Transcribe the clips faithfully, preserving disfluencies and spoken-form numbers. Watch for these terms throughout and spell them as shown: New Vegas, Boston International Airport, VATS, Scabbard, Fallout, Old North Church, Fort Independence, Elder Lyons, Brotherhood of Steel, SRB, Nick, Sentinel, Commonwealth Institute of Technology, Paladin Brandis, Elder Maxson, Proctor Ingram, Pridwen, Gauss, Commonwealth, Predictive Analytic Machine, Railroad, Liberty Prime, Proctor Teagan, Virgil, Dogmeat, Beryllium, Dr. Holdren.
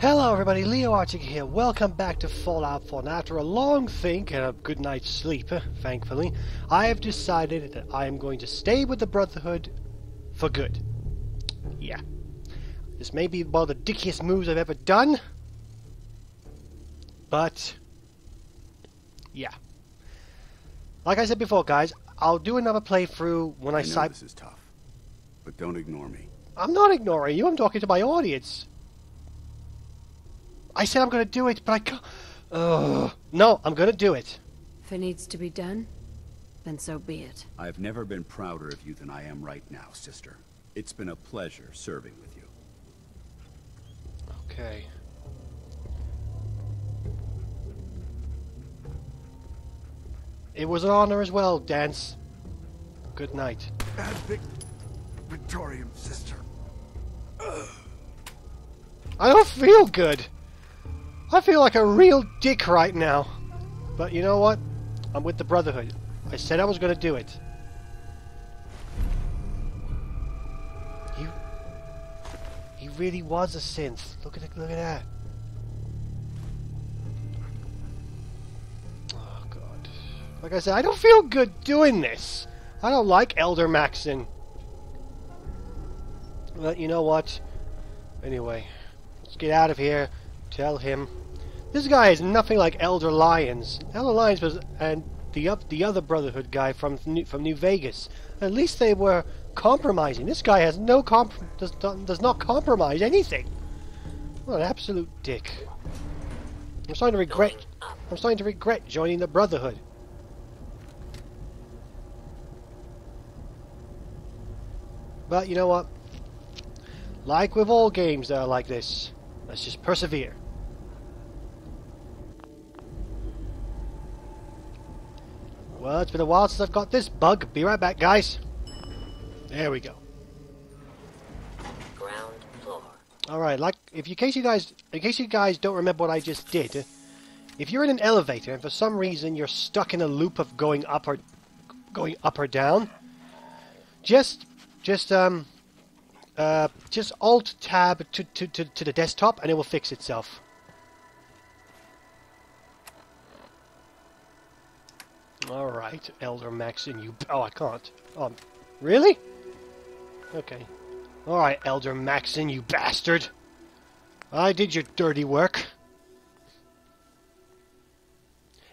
Hello everybody, Leo Archie here. Welcome back to Fallout four. Now, after a long think and a good night's sleep, thankfully, I have decided that I am going to stay with the Brotherhood for good. Yeah. This may be one of the dickiest moves I've ever done, but yeah. Like I said before, guys, I'll do another playthrough when I... I know this is tough, but don't ignore me. I'm not ignoring you, I'm talking to my audience. I said I'm going to do it, but I can't... Ugh. No, I'm going to do it. If it needs to be done, then so be it. I've never been prouder of you than I am right now, sister. It's been a pleasure serving with you. Okay. It was an honor as well, Dance. Good night. Bad Vic... Victorium, sister. Ugh. I don't feel good. I feel like a real dick right now. But you know what? I'm with the Brotherhood. I said I was going to do it. He, he really was a synth. Look at it, look at that. Oh, God. Like I said, I don't feel good doing this. I don't like Elder Maxson. But you know what? Anyway, let's get out of here. Tell him. This guy is nothing like Elder Lyons. Elder Lyons was, and the up, the other Brotherhood guy from New, from New Vegas. At least they were compromising. This guy has no comp, does, does not compromise anything. What an absolute dick! I'm starting to regret. I'm starting to regret joining the Brotherhood. But you know what? Like with all games that are like this, let's just persevere. Well, it's been a while since I've got this bug. Be right back, guys. There we go. Ground floor. All right. Like, if you, in case you guys, in case you guys don't remember what I just did, if you're in an elevator and for some reason you're stuck in a loop of going up or going up or down, just, just um. Uh, just Alt-Tab to, to, to, to the desktop, and it will fix itself. Alright, Elder Maxson, you... Oh, I can't. Um, really? Okay. Alright, Elder Maxson, you bastard. I did your dirty work.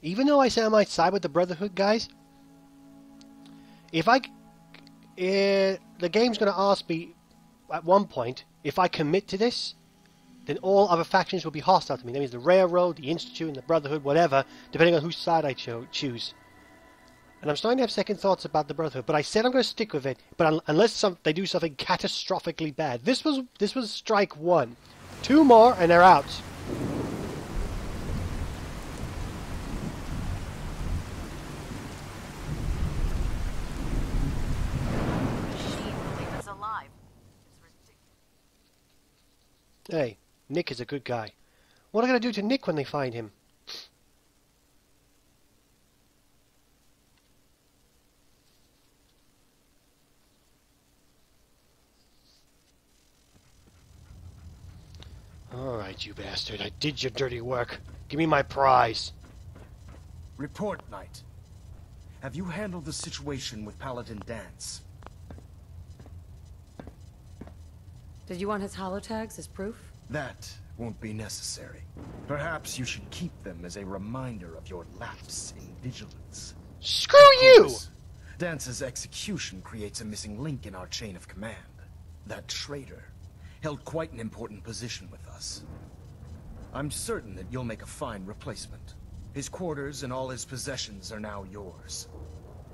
Even though I said I might side with the Brotherhood, guys, if I... Uh, the game's gonna ask me... at one point, if I commit to this, then all other factions will be hostile to me. That means the Railroad, the Institute, and the Brotherhood, whatever, depending on whose side I cho choose. And I'm starting to have second thoughts about the Brotherhood, but I said I'm going to stick with it, but un unless some they do something catastrophically bad. This was, this was strike one. Two more, and they're out. Hey, Nick is a good guy. What are they going to do to Nick when they find him? Alright, you bastard. I did your dirty work. Give me my prize. Report, Knight. Have you handled the situation with Paladin Dance? Did you want his holotags as proof? That won't be necessary. Perhaps you should keep them as a reminder of your lapse in vigilance. Screw you! Dance's execution creates a missing link in our chain of command. That traitor held quite an important position with us. I'm certain that you'll make a fine replacement. His quarters and all his possessions are now yours,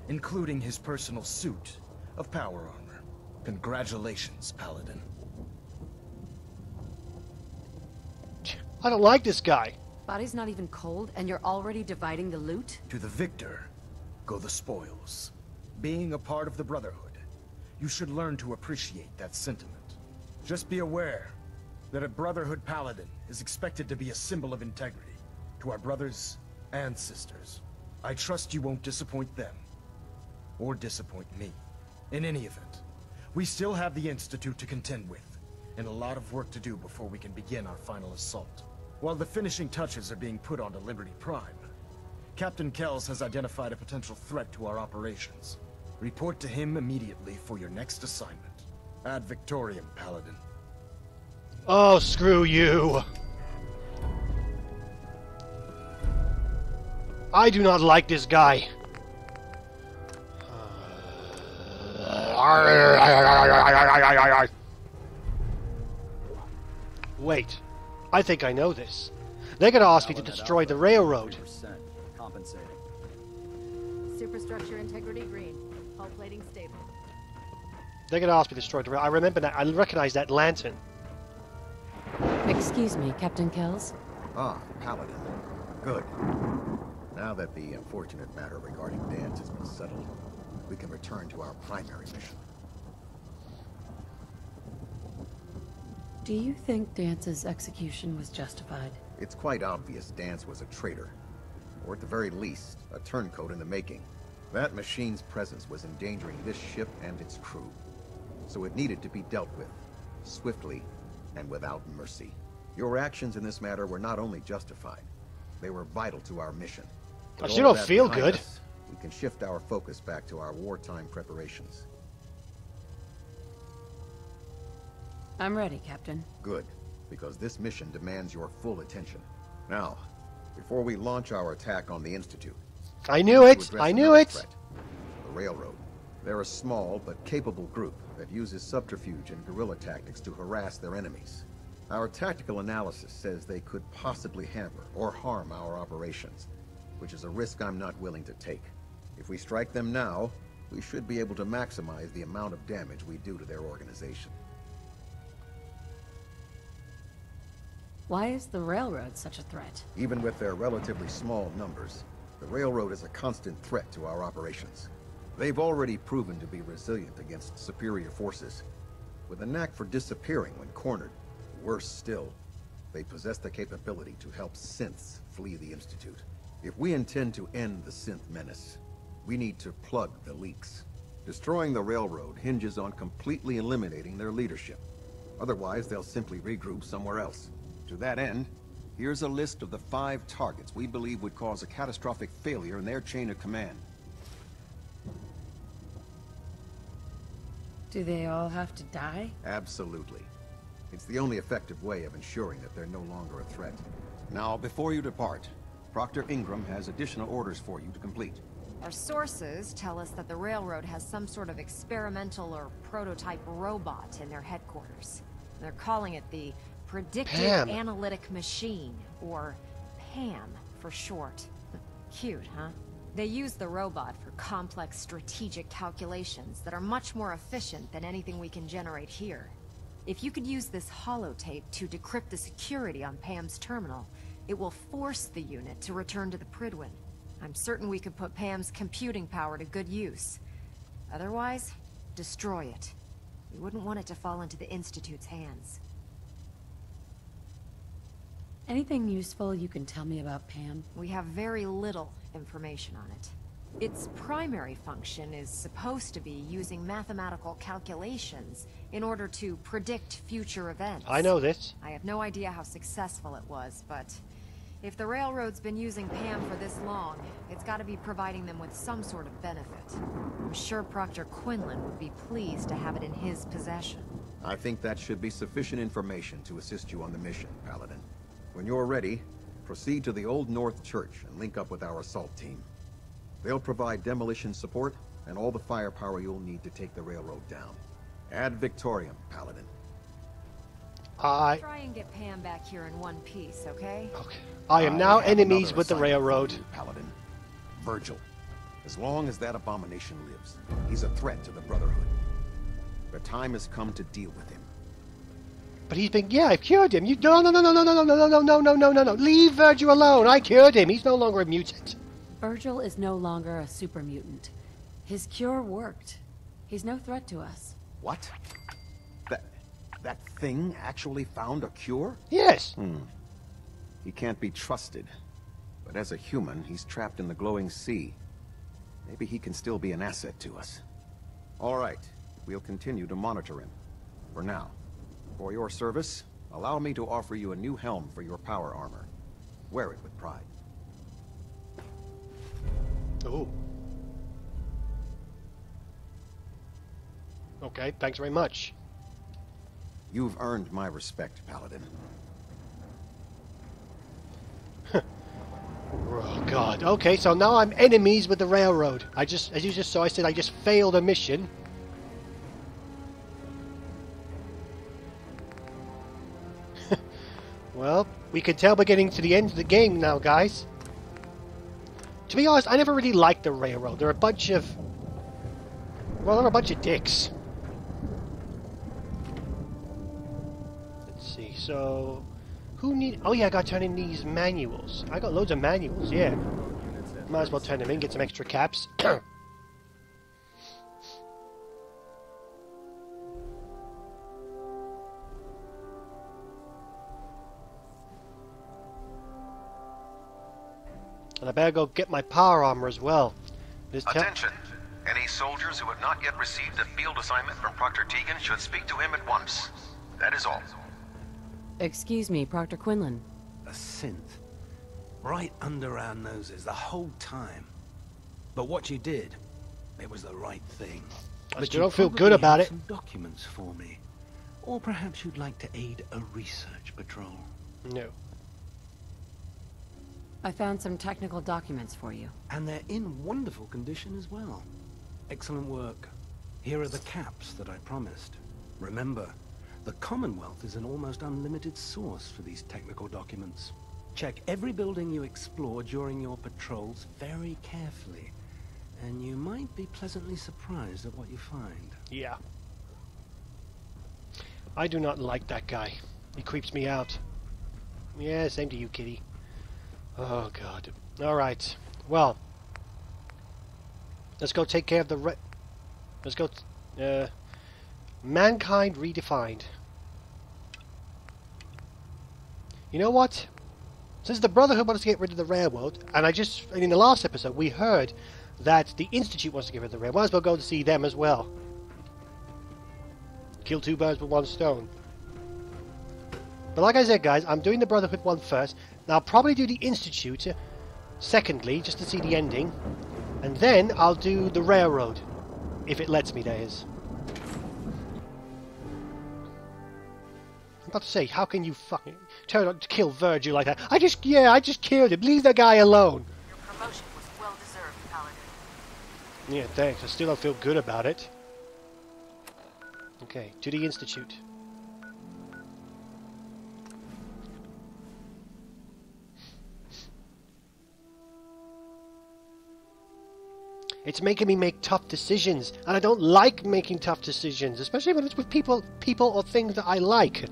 including his personal suit of power armor. Congratulations, Paladin. I don't like this guy. Body's not even cold, and you're already dividing the loot? To the victor go the spoils. Being a part of the Brotherhood, you should learn to appreciate that sentiment. Just be aware that a Brotherhood Paladin is expected to be a symbol of integrity to our brothers and sisters. I trust you won't disappoint them, or disappoint me. In any event, we still have the Institute to contend with, and a lot of work to do before we can begin our final assault. While the finishing touches are being put onto Liberty Prime, Captain Kells has identified a potential threat to our operations. Report to him immediately for your next assignment. Ad Victoriam, Paladin. Oh, screw you! I do not like this guy. Wait, I think I know this. They're gonna ask me to destroy the railroad. Superstructure integrity green. Hull plating stable. They're gonna ask me to destroy the railroad. I remember that. I recognize that lantern. Excuse me, Captain Kells. Ah, Paladin. Good. Now that the unfortunate matter regarding Dance has been settled, we can return to our primary mission. Do you think Dance's execution was justified? It's quite obvious Dance was a traitor, or at the very least, a turncoat in the making. That machine's presence was endangering this ship and its crew, so it needed to be dealt with, swiftly and without mercy. Your actions in this matter were not only justified, they were vital to our mission. I sure don't feel good. Us, we can shift our focus back to our wartime preparations. I'm ready, Captain. Good, because this mission demands your full attention. Now, before we launch our attack on the Institute... I knew it! I knew it! Threat, the Railroad. They're a small but capable group that uses subterfuge and guerrilla tactics to harass their enemies. Our tactical analysis says they could possibly hamper or harm our operations, which is a risk I'm not willing to take. If we strike them now, we should be able to maximize the amount of damage we do to their organization. Why is the Railroad such a threat? Even with their relatively small numbers, the Railroad is a constant threat to our operations. They've already proven to be resilient against superior forces, with a knack for disappearing when cornered. Worse still, they possess the capability to help synths flee the Institute. If we intend to end the synth menace, we need to plug the leaks. Destroying the Railroad hinges on completely eliminating their leadership. Otherwise, they'll simply regroup somewhere else. To that end, here's a list of the five targets we believe would cause a catastrophic failure in their chain of command. Do they all have to die? Absolutely. It's the only effective way of ensuring that they're no longer a threat. Now, before you depart, Proctor Ingram has additional orders for you to complete. Our sources tell us that the Railroad has some sort of experimental or prototype robot in their headquarters. They're calling it the Predictive Analytic Machine, or PAM for short. Cute, huh? They use the robot for complex strategic calculations that are much more efficient than anything we can generate here. If you could use this holotape to decrypt the security on PAM's terminal, it will force the unit to return to the Pridwen. I'm certain we could put PAM's computing power to good use. Otherwise, destroy it. We wouldn't want it to fall into the Institute's hands. Anything useful you can tell me about PAM? We have very little information on it. Its primary function is supposed to be using mathematical calculations in order to predict future events. I know this. I have no idea how successful it was, but if the Railroad's been using PAM for this long, it's got to be providing them with some sort of benefit. I'm sure Proctor Quinlan would be pleased to have it in his possession. I think that should be sufficient information to assist you on the mission, Paladin. When you're ready, proceed to the Old North Church and link up with our assault team. They'll provide demolition support and all the firepower you'll need to take the Railroad down. Ad Victoriam, Paladin. I... Try and get Pam back here in one piece, okay? Okay. I am now I enemies with the Railroad. You, Paladin. Virgil. As long as that abomination lives, he's a threat to the Brotherhood. The time has come to deal with him. But he's been... Yeah, I've cured him. You... No, no, no, no, no, no, no, no, no, no, no, no, no, no. Leave Virgil alone. I cured him. He's no longer a mutant. Virgil is no longer a super mutant. His cure worked. He's no threat to us. What? That that thing actually found a cure? Yes. Hmm. He can't be trusted. But as a human, he's trapped in the glowing sea. Maybe he can still be an asset to us. All right. We'll continue to monitor him. For now. For your service, allow me to offer you a new helm for your power armor. Wear it with pride. Oh. Okay, thanks very much. You've earned my respect, Paladin. Oh, God. Okay, so now I'm enemies with the Railroad. I just, as you just saw, I said I just failed a mission. Well, we can tell we're getting to the end of the game now, guys. To be honest, I never really liked the Railroad. They're a bunch of... Well, they're a bunch of dicks. Let's see, so... Who need... Oh yeah, I gotta turn in these manuals. I got loads of manuals, yeah. Might as well turn them in, get some extra caps. And I better go get my power armor as well. This Attention! Any soldiers who have not yet received a field assignment from Proctor Teagan should speak to him at once. That is all. Excuse me, Proctor Quinlan. A synth. Right under our noses the whole time. But what you did, it was the right thing. I but you don't feel good about it. Some documents for me. Or perhaps you'd like to aid a research patrol. No. I found some technical documents for you. And they're in wonderful condition as well. Excellent work. Here are the caps that I promised. Remember, the Commonwealth is an almost unlimited source for these technical documents. Check every building you explore during your patrols very carefully, and you might be pleasantly surprised at what you find. Yeah. I do not like that guy. He creeps me out. Yeah, same to you, kitty. Oh, God. Alright. Well. Let's go take care of the... Re let's go... T uh, mankind Redefined. You know what? Since the Brotherhood wants to get rid of the Railroad, and I just... in the last episode, we heard that the Institute wants to get rid of the Railroad. Might as well go to see them as well. Kill two birds with one stone. But like I said, guys, I'm doing the Brotherhood one first. Now I'll probably do the Institute secondly, just to see the ending, and then I'll do the Railroad, if it lets me, that is. I'm about to say, how can you fucking turn on to kill Virgil like that? I just, yeah, I just killed him. Leave the guy alone. Your promotion was well deserved, Paladin. Yeah, thanks. I still don't feel good about it. Okay, to the Institute. It's making me make tough decisions, and I don't like making tough decisions, especially when it's with people, people or things that I like.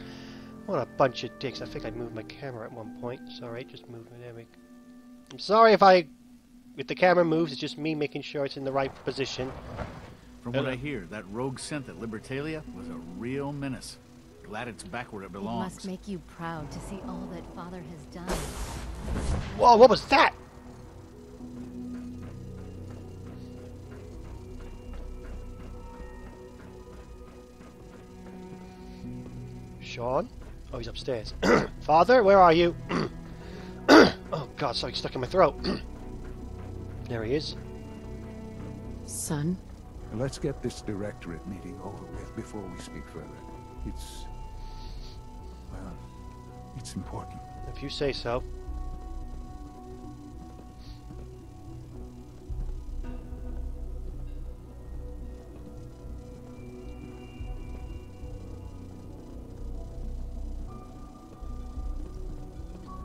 What a bunch of dicks. I think I moved my camera at one point. Sorry, just moved my camera. I'm sorry if I... if the camera moves, it's just me making sure it's in the right position. From what I hear, that rogue synth at Libertalia was a real menace. Glad it's back where it belongs. It must make you proud to see all that Father has done. Whoa, what was that? Sean? Oh, he's upstairs. Father, where are you? Oh, God, sorry, stuck in my throat. There he is. Son? Let's get this directorate meeting over with before we speak further. It's... well, it's important. If you say so.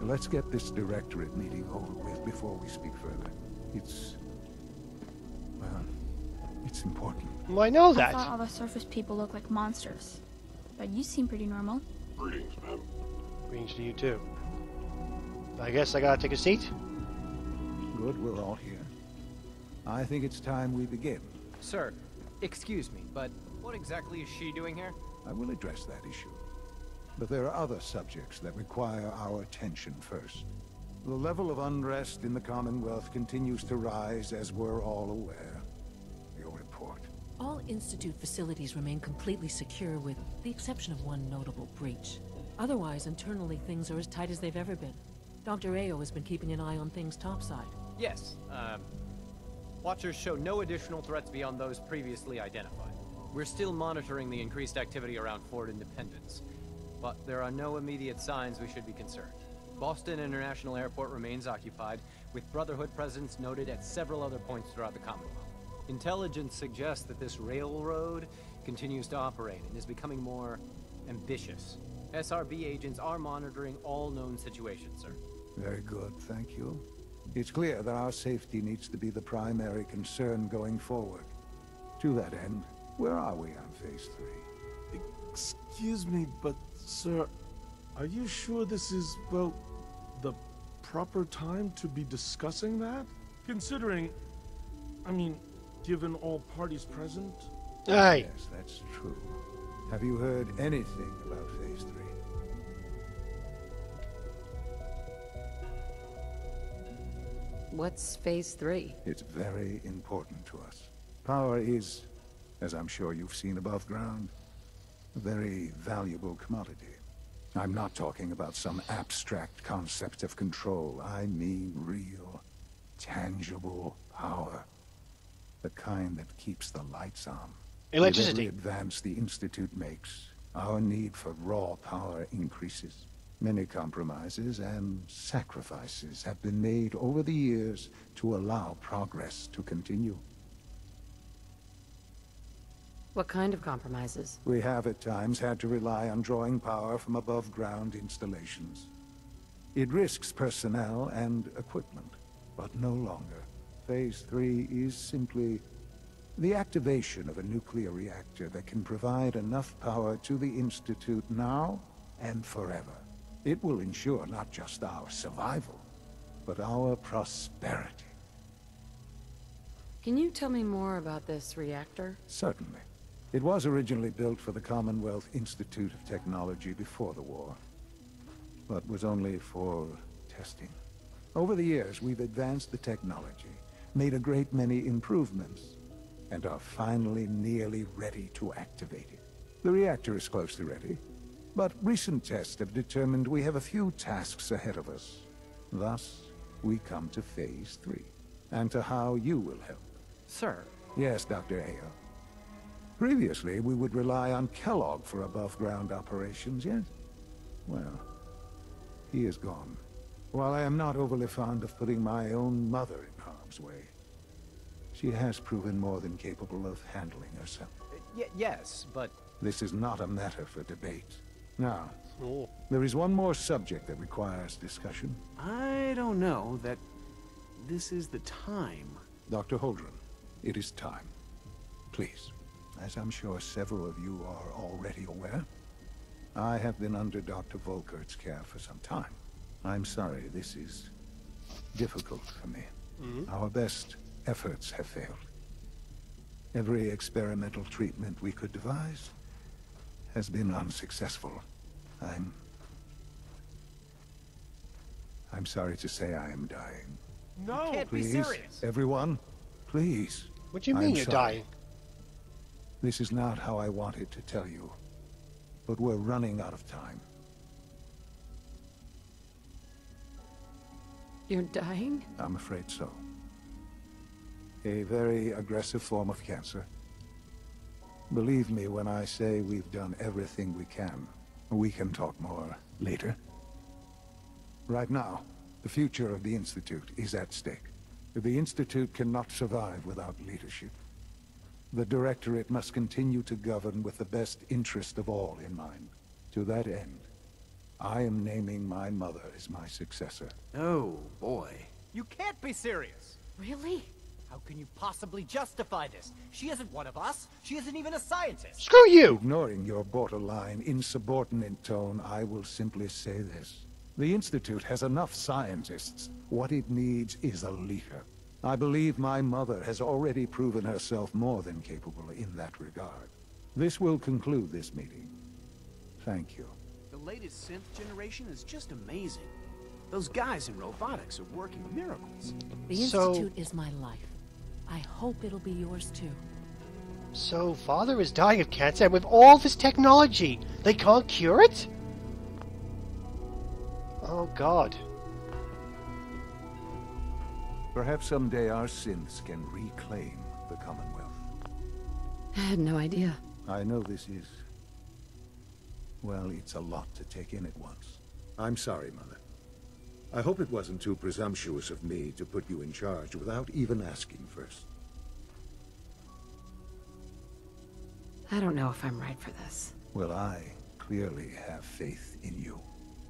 Let's get this directorate meeting over with before we speak further. It's... well, it's important. Well, I know that. I thought all the surface people look like monsters. But you seem pretty normal. Greetings, ma'am. Greetings to you, too. I guess I gotta take a seat? Good, we're all here. I think it's time we begin. Sir, excuse me, but what exactly is she doing here? I will address that issue. But there are other subjects that require our attention first. The level of unrest in the Commonwealth continues to rise, as we're all aware. Your report, All Institute facilities remain completely secure with the exception of one notable breach. Otherwise, internally things are as tight as they've ever been. Doctor Ayo has been keeping an eye on things topside. Yes. Um, watchers show no additional threats beyond those previously identified. We're still monitoring the increased activity around Fort Independence, but there are no immediate signs we should be concerned. Boston International Airport remains occupied, with Brotherhood presence noted at several other points throughout the Commonwealth. Intelligence suggests that this railroad continues to operate and is becoming more ambitious. S R B agents are monitoring all known situations, sir. Very good, thank you. It's clear that our safety needs to be the primary concern going forward. To that end, where are we on phase three? Excuse me, but sir, are you sure this is, well, the proper time to be discussing that? Considering, I mean, given all parties present? Aye. Yes, that's true. Have you heard anything about phase three? What's phase three? It's very important to us. Power is, as I'm sure you've seen above ground, a very valuable commodity. I'm not talking about some abstract concept of control. I mean real, tangible power. The kind that keeps the lights on. Electricity. With every advance the Institute makes, our need for raw power increases. Many compromises and sacrifices have been made over the years to allow progress to continue. What kind of compromises? We have at times had to rely on drawing power from above-ground installations. It risks personnel and equipment, but no longer. Phase three is simply the activation of a nuclear reactor that can provide enough power to the Institute now and forever. It will ensure not just our survival, but our prosperity. Can you tell me more about this reactor? Certainly. It was originally built for the Commonwealth Institute of Technology before the war, but was only for testing. Over the years, we've advanced the technology, made a great many improvements, and are finally nearly ready to activate it. The reactor is close to ready, but recent tests have determined we have a few tasks ahead of us. Thus, we come to phase three, and to how you will help. Sir? Yes, Doctor Ayo. Previously, we would rely on Kellogg for above-ground operations, yes? Well, he is gone. While I am not overly fond of putting my own mother in harm's way, she has proven more than capable of handling herself. Y- yes, but... This is not a matter for debate. Now, there is one more subject that requires discussion. I don't know that this is the time. Doctor Holdren, it is time. Please. As I'm sure several of you are already aware, I have been under Doctor Volkert's care for some time. I'm sorry, this is difficult for me. Mm-hmm. Our best efforts have failed. Every experimental treatment we could devise has been unsuccessful. I'm... I'm sorry to say I am dying. No, can't please, be serious. Everyone, please. What do you mean I'm you're sorry. dying? This is not how I wanted to tell you, but we're running out of time. You're dying? I'm afraid so. A very aggressive form of cancer. Believe me when I say we've done everything we can. We can talk more later. Right now, the future of the Institute is at stake. The Institute cannot survive without leadership. The Directorate must continue to govern with the best interest of all in mind. To that end, I am naming my mother as my successor. Oh, boy. You can't be serious! Really? How can you possibly justify this? She isn't one of us. She isn't even a scientist. Screw you! Ignoring your borderline, insubordinate tone, I will simply say this. The Institute has enough scientists. What it needs is a leader. I believe my mother has already proven herself more than capable in that regard. This will conclude this meeting. Thank you. The latest synth generation is just amazing. Those guys in robotics are working miracles. The Institute so... is my life. I hope it'll be yours too. So, Father is dying of cancer, and with all this technology, they can't cure it? Oh, God. Perhaps someday our synths can reclaim the Commonwealth. I had no idea. I know this is... well, it's a lot to take in at once. I'm sorry, Mother. I hope it wasn't too presumptuous of me to put you in charge without even asking first. I don't know if I'm right for this. Well, I clearly have faith in you.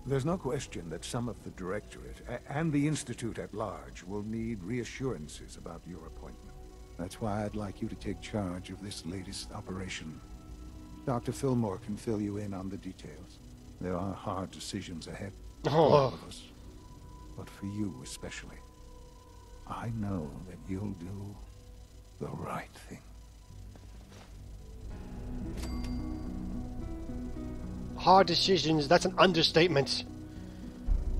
There's no question that some of the Directorate, and the Institute at large, will need reassurances about your appointment. That's why I'd like you to take charge of this latest operation. Doctor Fillmore can fill you in on the details. There are hard decisions ahead for all of us, but for you especially. I know that you'll do the right thing. Hard decisions, that's an understatement.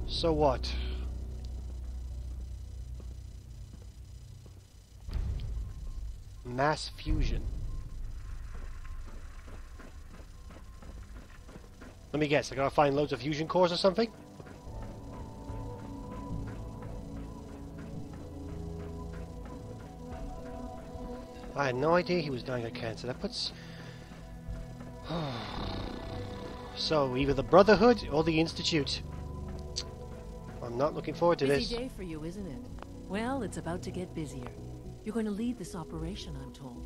So what? Mass fusion. Let me guess, I gotta find loads of fusion cores or something? I had no idea he was dying of cancer. That puts... So, either the Brotherhood or the Institute. I'm not looking forward to this. Busy day for you, isn't it? Well, it's about to get busier. You're going to lead this operation, I'm told.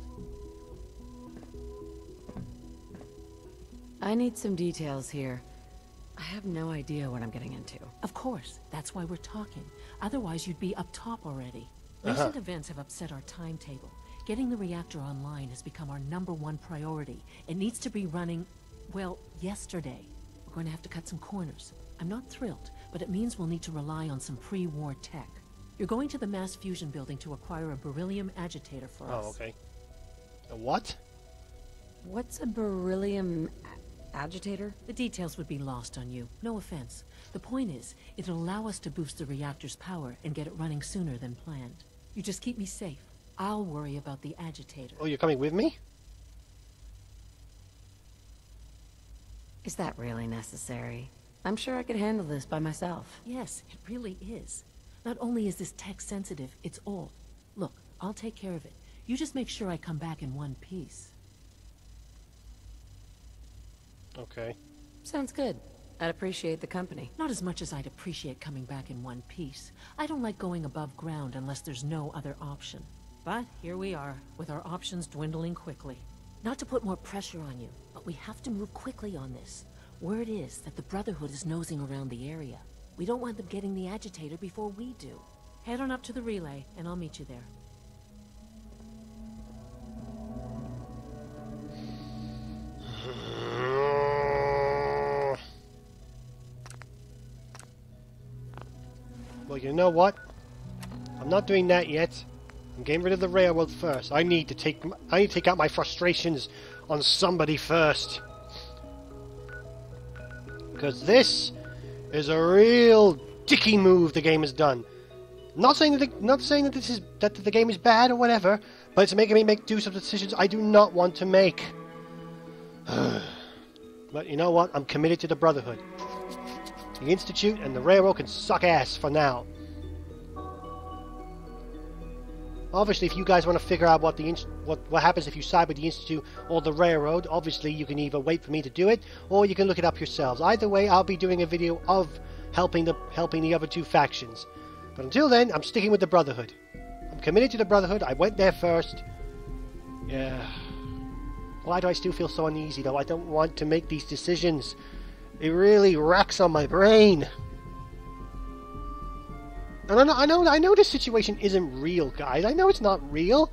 I need some details here. I have no idea what I'm getting into. Of course, that's why we're talking. Otherwise, you'd be up top already. Uh-huh. Recent events have upset our timetable. Getting the reactor online has become our number one priority. It needs to be running... well, yesterday. We're going to have to cut some corners. I'm not thrilled, but it means we'll need to rely on some pre-war tech. You're going to the Mass Fusion building to acquire a beryllium agitator for us. Oh, okay. A what? What's a beryllium a agitator? The details would be lost on you. No offense. The point is, it'll allow us to boost the reactor's power and get it running sooner than planned. You just keep me safe. I'll worry about the agitator. Oh, you're coming with me? Is that really necessary? I'm sure I could handle this by myself. Yes, it really is. Not only is this tech sensitive, it's old. Look, I'll take care of it. You just make sure I come back in one piece. Okay. Sounds good. I'd appreciate the company. Not as much as I'd appreciate coming back in one piece. I don't like going above ground unless there's no other option. But here we are, with our options dwindling quickly. Not to put more pressure on you, but we have to move quickly on this. Word is that the Brotherhood is nosing around the area. We don't want them getting the agitator before we do. Head on up to the relay, and I'll meet you there. Well, you know what? I'm not doing that yet. I'm getting rid of the railroad first. I need to take I need to take out my frustrations on somebody first. Because this is a real dicky move the game has done. Not saying that the, not saying that this is that the game is bad or whatever, but it's making me make do some decisions I do not want to make. But you know what? I'm committed to the Brotherhood. The Institute and the railroad can suck ass for now. Obviously, if you guys want to figure out what the what what happens if you side with the Institute or the Railroad, obviously you can either wait for me to do it, or you can look it up yourselves. Either way, I'll be doing a video of helping the helping the other two factions. But until then, I'm sticking with the Brotherhood. I'm committed to the Brotherhood. I went there first. Yeah. Why do I still feel so uneasy though? I don't want to make these decisions. It really racks on my brain. And I know, I know, I know this situation isn't real, guys. I know it's not real.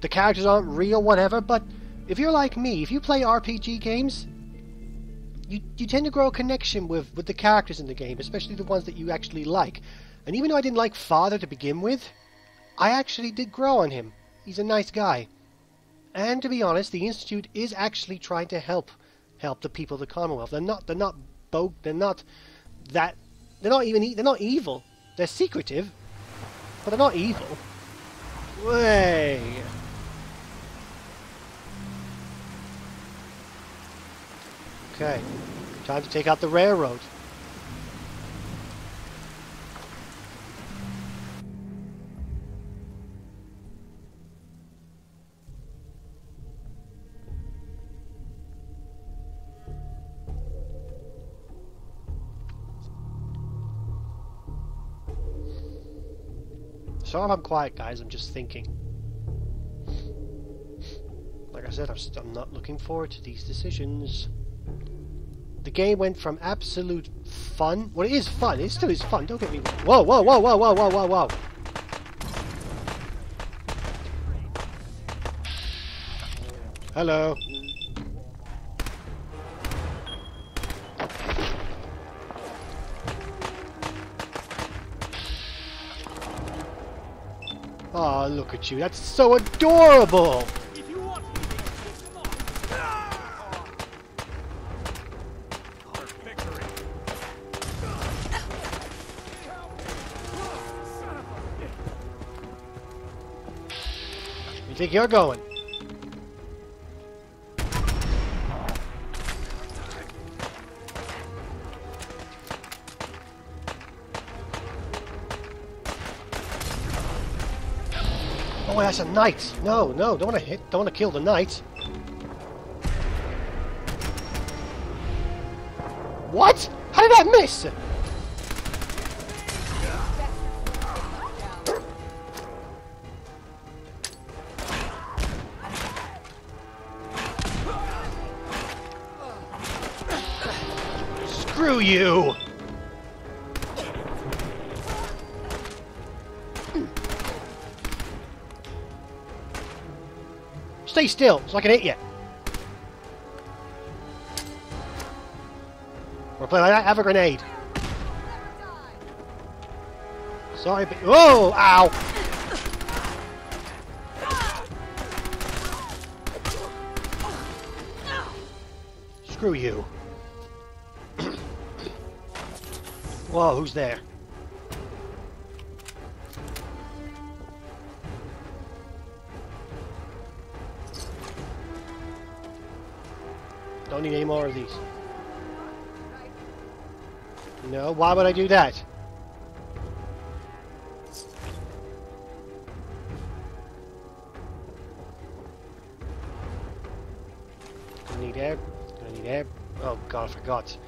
The characters aren't real, whatever. But if you're like me, if you play R P G games, you you tend to grow a connection with with the characters in the game, especially the ones that you actually like. And even though I didn't like Father to begin with, I actually did grow on him. He's a nice guy. And to be honest, the Institute is actually trying to help help the people of the Commonwealth. They're not they're not bog they're not that they're not even they're not evil. They're secretive, but they're not evil. Way. Okay. Time to take out the railroad. Sorry if I'm quiet, guys. I'm just thinking. Like I said, I'm, st I'm not looking forward to these decisions. The game went from absolute fun. Well, it is fun. It still is fun. Don't get me. Whoa, whoa, whoa, whoa, whoa, whoa, whoa, whoa. Hello. Aw, oh, look at you. That's so adorable! If you want me, keep them off. Ah! You think you're going? Oh, that's a knight. No, no, don't want to hit. Don't want to kill the knight. What? How did I miss? Screw you! Stay still, so I can hit you. Wanna play like that? Have a grenade. Sorry, but whoa! Ow! Screw you. Whoa, who's there? Don't need any more of these. No, why would I do that? Gonna need air. Gonna need air. Oh god, I forgot.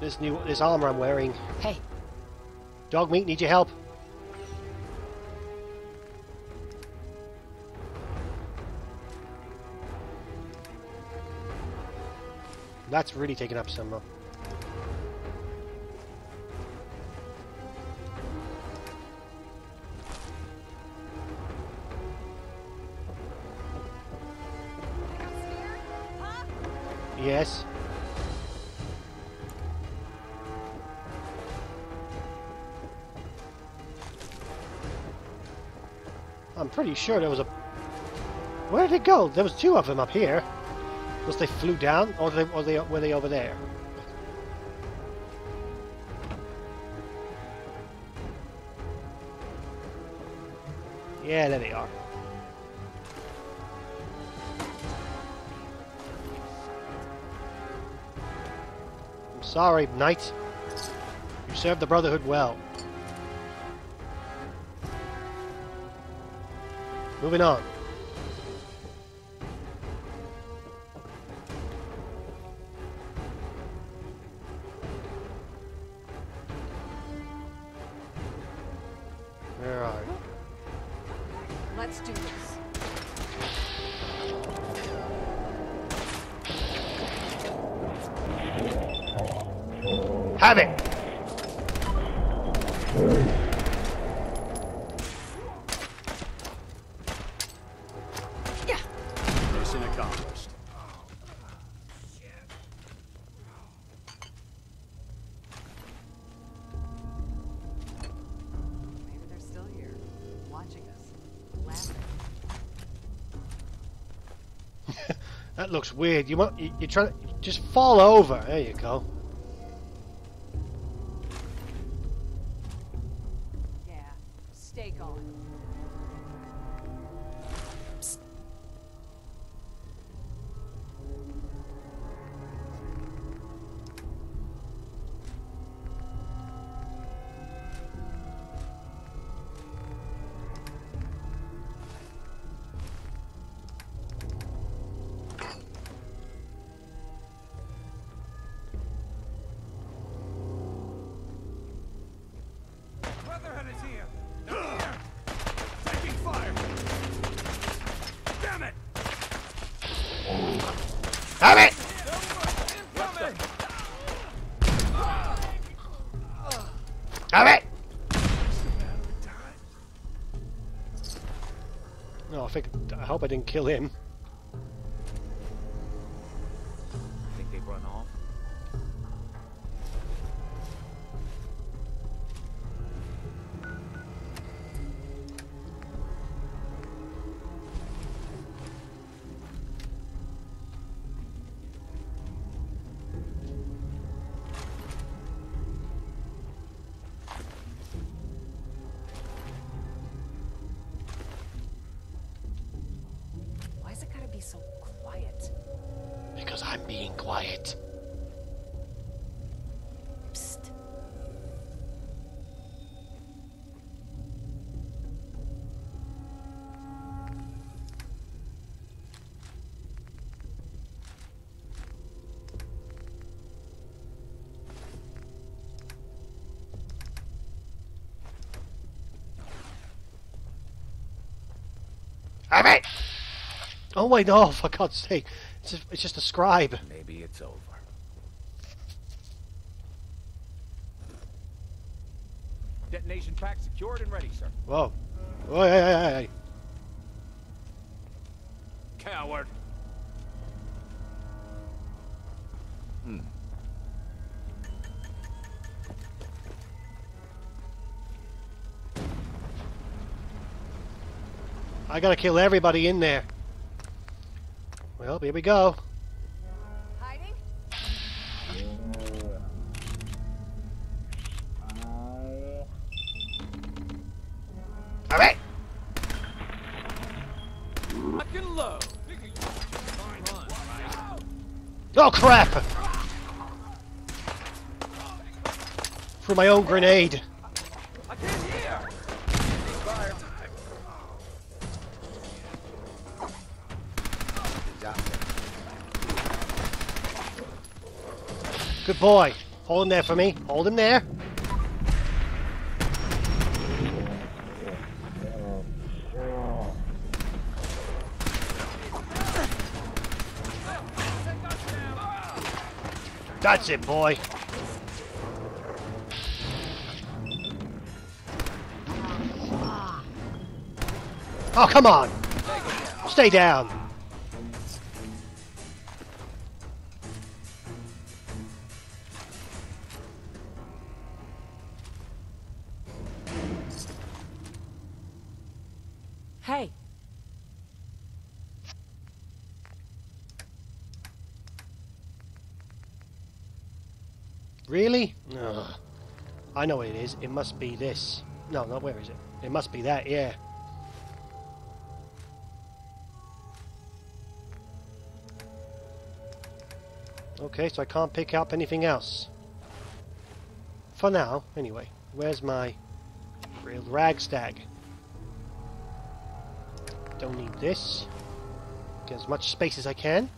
This new this armor I'm wearing. Hey, Dogmeat, need your help. That's really taking up some. Uh... Huh? Yes. I'm pretty sure there was a. Where did it go? There was two of them up here. Unless they flew down, or, they, or they, were they over there? Yeah, there they are. I'm sorry, Knight. You served the Brotherhood well. Moving on. Have it! Yeah. Mission accomplished. Oh, shit. Maybe they're still here, watching us, laughing. That looks weird. You want? You, you're trying to just fall over. There you go. Damn it! Damn it! No, I think. I hope I didn't kill him. I think they've run off. Oh wait, no! For God's sake, it's just, it's just a scribe. Maybe it's over. Detonation pack secured and ready, sir. Whoa! Whoa! Hey, hey, hey. Coward. Hmm. I gotta kill everybody in there. Well, here we go. Hiding? All right. Fucking low. Oh crap! For my own grenade. Good boy. Hold him there for me. Hold him there. That's it, boy. Oh, come on. Stay down. Really? No. I know what it is. It must be this. No, not where is it? It must be that, yeah. Okay, so I can't pick up anything else. For now, anyway. Where's my real ragstag? Don't need this. Get as much space as I can.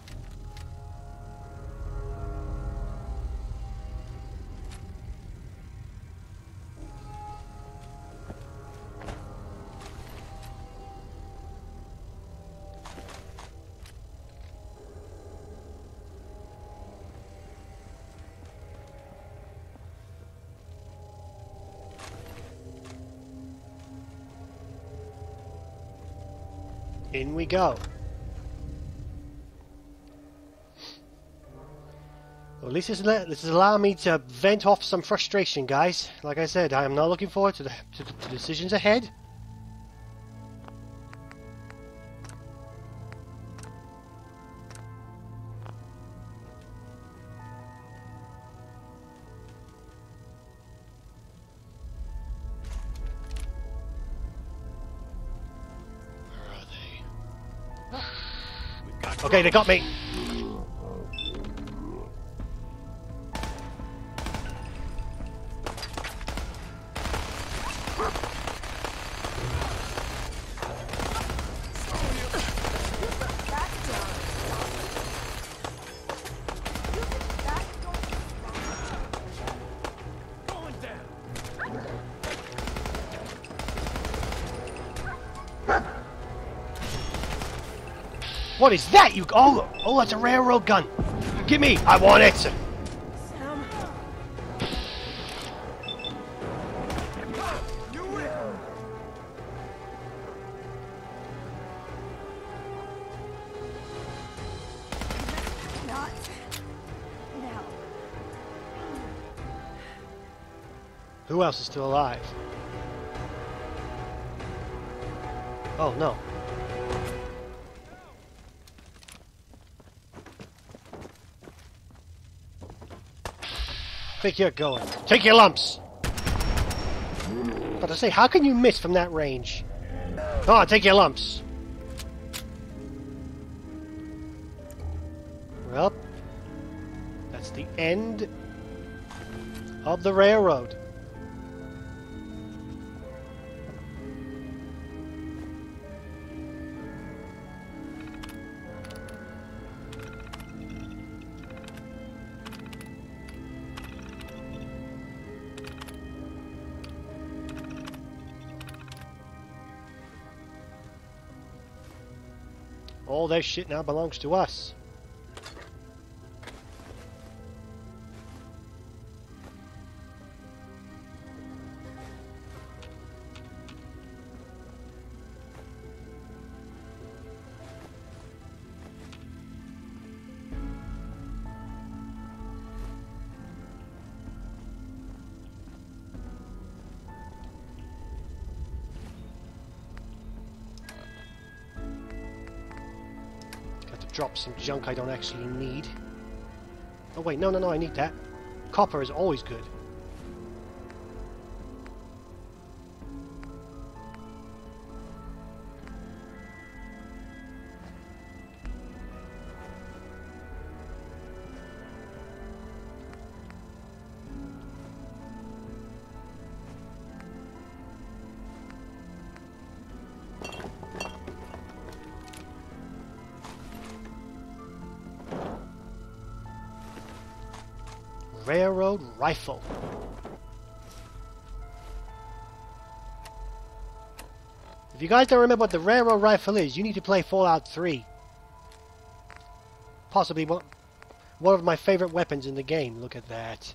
In we go. Well, at least this is allowing me to vent off some frustration, guys. Like I said, I am not looking forward to the, to the decisions ahead. Okay, they got me. What is that? You oh, oh, that's a railroad gun. Give me. I want it. Sam. Not now. Who else is still alive? Oh no. I think you're going. Take your lumps! But I say, how can you miss from that range? Come on, take your lumps! Well, that's the end of the railroad. All that shit now belongs to us. Drop some junk I don't actually need. Oh wait, no, no, no, I need that. Copper is always good. Railroad rifle. If you guys don't remember what the railroad rifle is, you need to play Fallout three. Possibly one, one of my favorite weapons in the game. Look at that.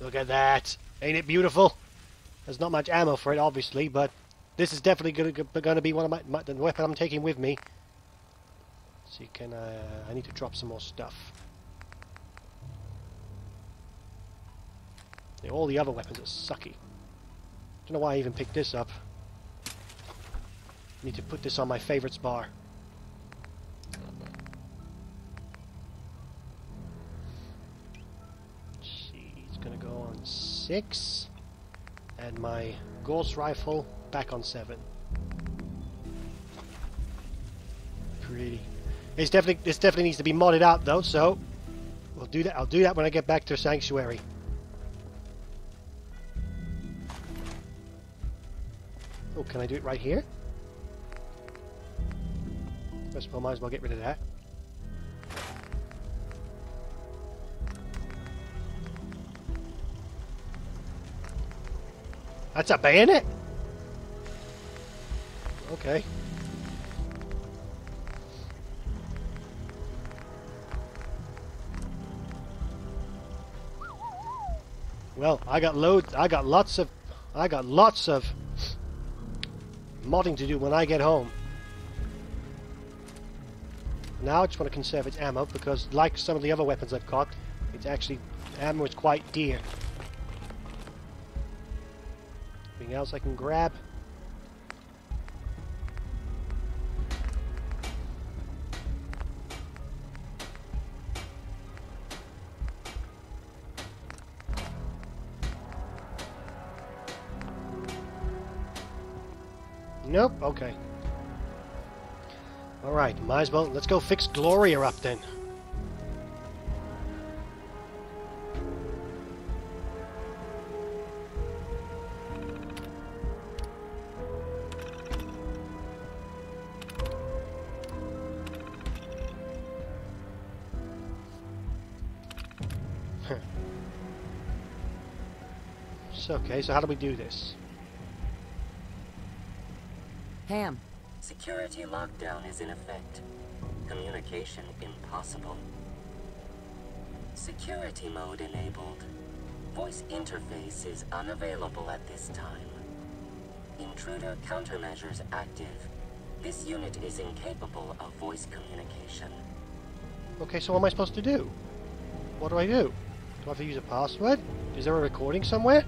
Look at that. Ain't it beautiful? There's not much ammo for it, obviously, but this is definitely going to be one of my, my the weapon I'm taking with me. So you can. Uh, I need to drop some more stuff. All the other weapons are sucky. Don't know why I even picked this up. Need to put this on my favorites bar. See, it's gonna go on six, and my Gauss rifle back on seven. Pretty. It's definitely this definitely needs to be modded out though, so we'll do that. I'll do that when I get back to Sanctuary. Oh, can I do it right here? First of all, might as well get rid of that. That's a bayonet? Okay. Well, I got loads. I got lots of. I got lots of. modding to do when I get home. Now I just want to conserve its ammo because, like some of the other weapons I've got, it's actually ammo is quite dear. Anything else I can grab? Nope, okay. Alright, might as well. Let's go fix Gloria up then. So, okay, so how do we do this? Ham, Security lockdown is in effect. Communication impossible. Security mode enabled. Voice interface is unavailable at this time. Intruder countermeasures active. This unit is incapable of voice communication. Okay, so what am I supposed to do? What do I do? Do I have to use a password? Is there a recording somewhere?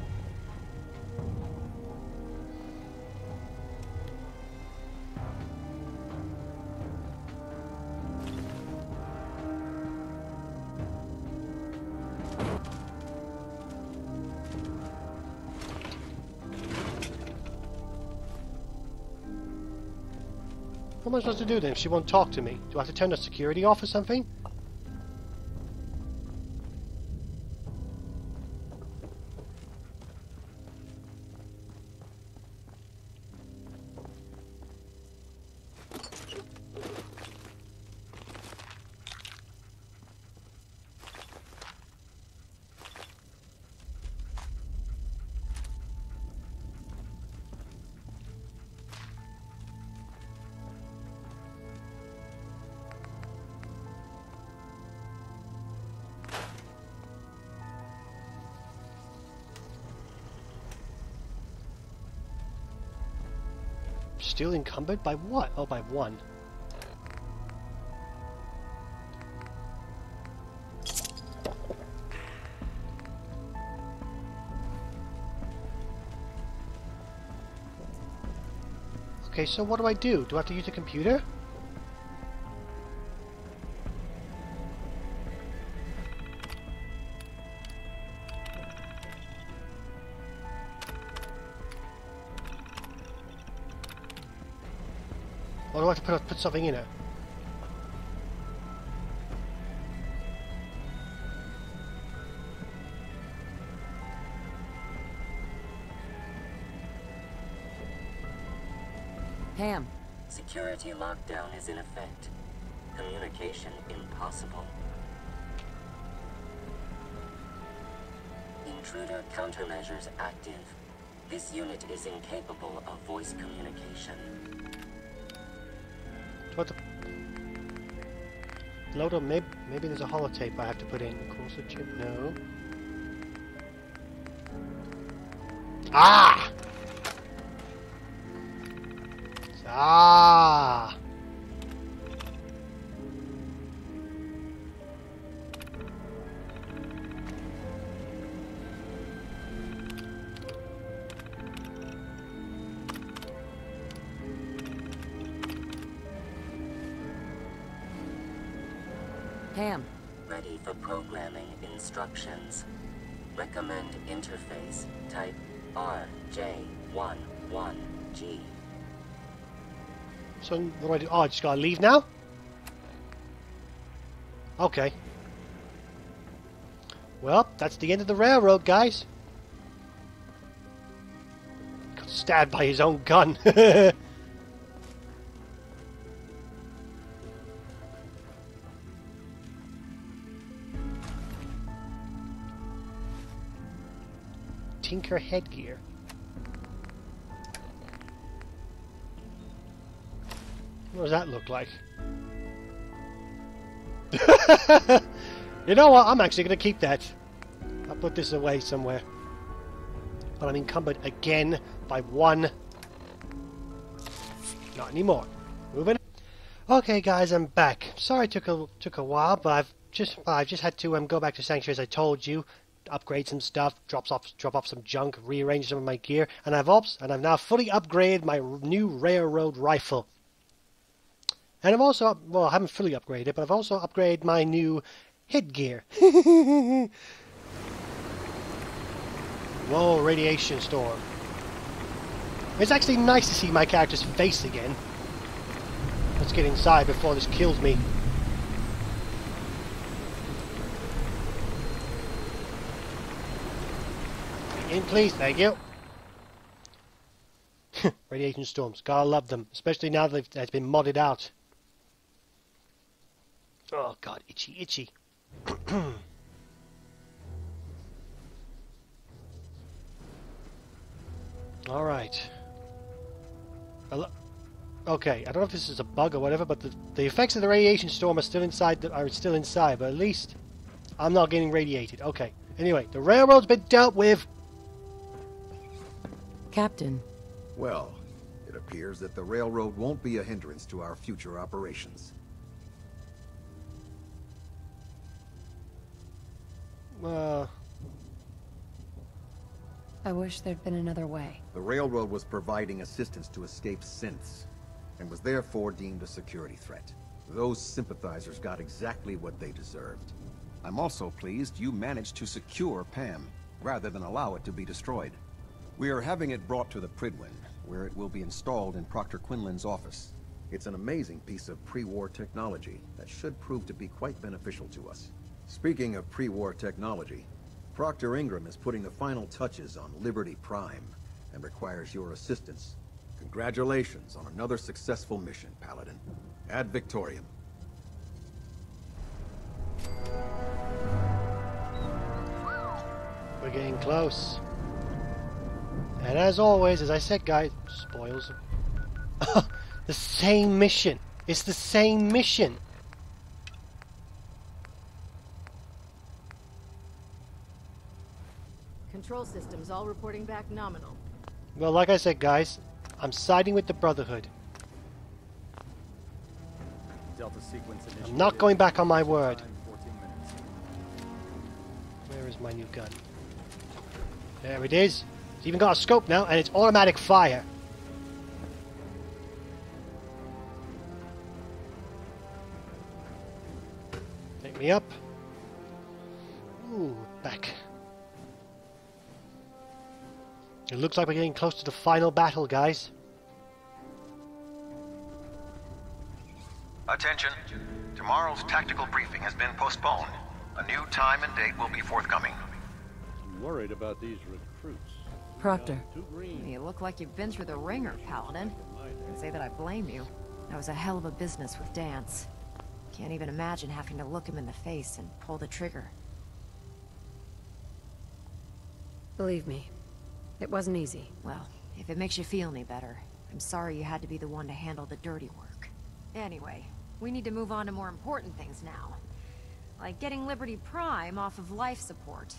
What am I supposed to do then if she won't talk to me? Do I have to turn the security off or something? Still encumbered by what? Oh, by one. Okay, so what do I do? Do I have to use a computer? I have to put, put something in it. Pam. Security lockdown is in effect. Communication impossible. Intruder countermeasures active. This unit is incapable of voice communication. What the... Load up, maybe, maybe there's a holotape I have to put in. Of course, a chip, no. Ah! Ah! Pam. Ready for programming instructions. Recommend interface type R J one one G. So what do I do? Oh, I just gotta leave now? Okay. Well, that's the end of the railroad, guys. Got stabbed by his own gun. Tinker headgear. What does that look like? You know what? I'm actually going to keep that. I'll put this away somewhere. But I'm encumbered again by one. Not anymore. Moving. Okay, guys, I'm back. Sorry it took a took a while, but I've just I've just had to um go back to Sanctuary as I told you. Upgrade some stuff, drops off, drop off some junk, rearrange some of my gear, and I've ops, and I've now fully upgraded my new railroad rifle. And I've also, well, I haven't fully upgraded, but I've also upgraded my new headgear. Whoa, radiation storm! It's actually nice to see my character's face again. Let's get inside before this kills me. In, please, thank you. Radiation storms, gotta love them, especially now that it's been modded out. Oh god, itchy, itchy. All right. Hello. Okay, I don't know if this is a bug or whatever, but the, the effects of the radiation storm are still inside, the, are still inside, but at least I'm not getting radiated. Okay. Anyway, the railroad's been dealt with. Captain. Well, it appears that the railroad won't be a hindrance to our future operations. Uh... I wish there'd been another way. The railroad was providing assistance to escape synths, and was therefore deemed a security threat. Those sympathizers got exactly what they deserved. I'm also pleased you managed to secure Pam, rather than allow it to be destroyed. We are having it brought to the Pridwen, where it will be installed in Proctor Quinlan's office. It's an amazing piece of pre-war technology that should prove to be quite beneficial to us. Speaking of pre-war technology, Proctor Ingram is putting the final touches on Liberty Prime and requires your assistance. Congratulations on another successful mission, Paladin. Ad Victoriam. We're getting close. And as always, as I said, guys, spoils. The same mission. It's the same mission. Control systems all reporting back nominal. Well, like I said, guys, I'm siding with the Brotherhood. Delta sequence initiative. I'm not going back on my word. Where is my new gun? There it is. It's even got a scope now, and it's automatic fire. Pick me up. Ooh, back. It looks like we're getting close to the final battle, guys. Attention. Tomorrow's tactical briefing has been postponed. A new time and date will be forthcoming. I'm worried about these recruits. Proctor. You look like you've been through the ringer, Paladin. I can say that I blame you. That was a hell of a business with Dance. Can't even imagine having to look him in the face and pull the trigger. Believe me. It wasn't easy. Well, if it makes you feel any better, I'm sorry you had to be the one to handle the dirty work. Anyway, we need to move on to more important things now. Like getting Liberty Prime off of life support.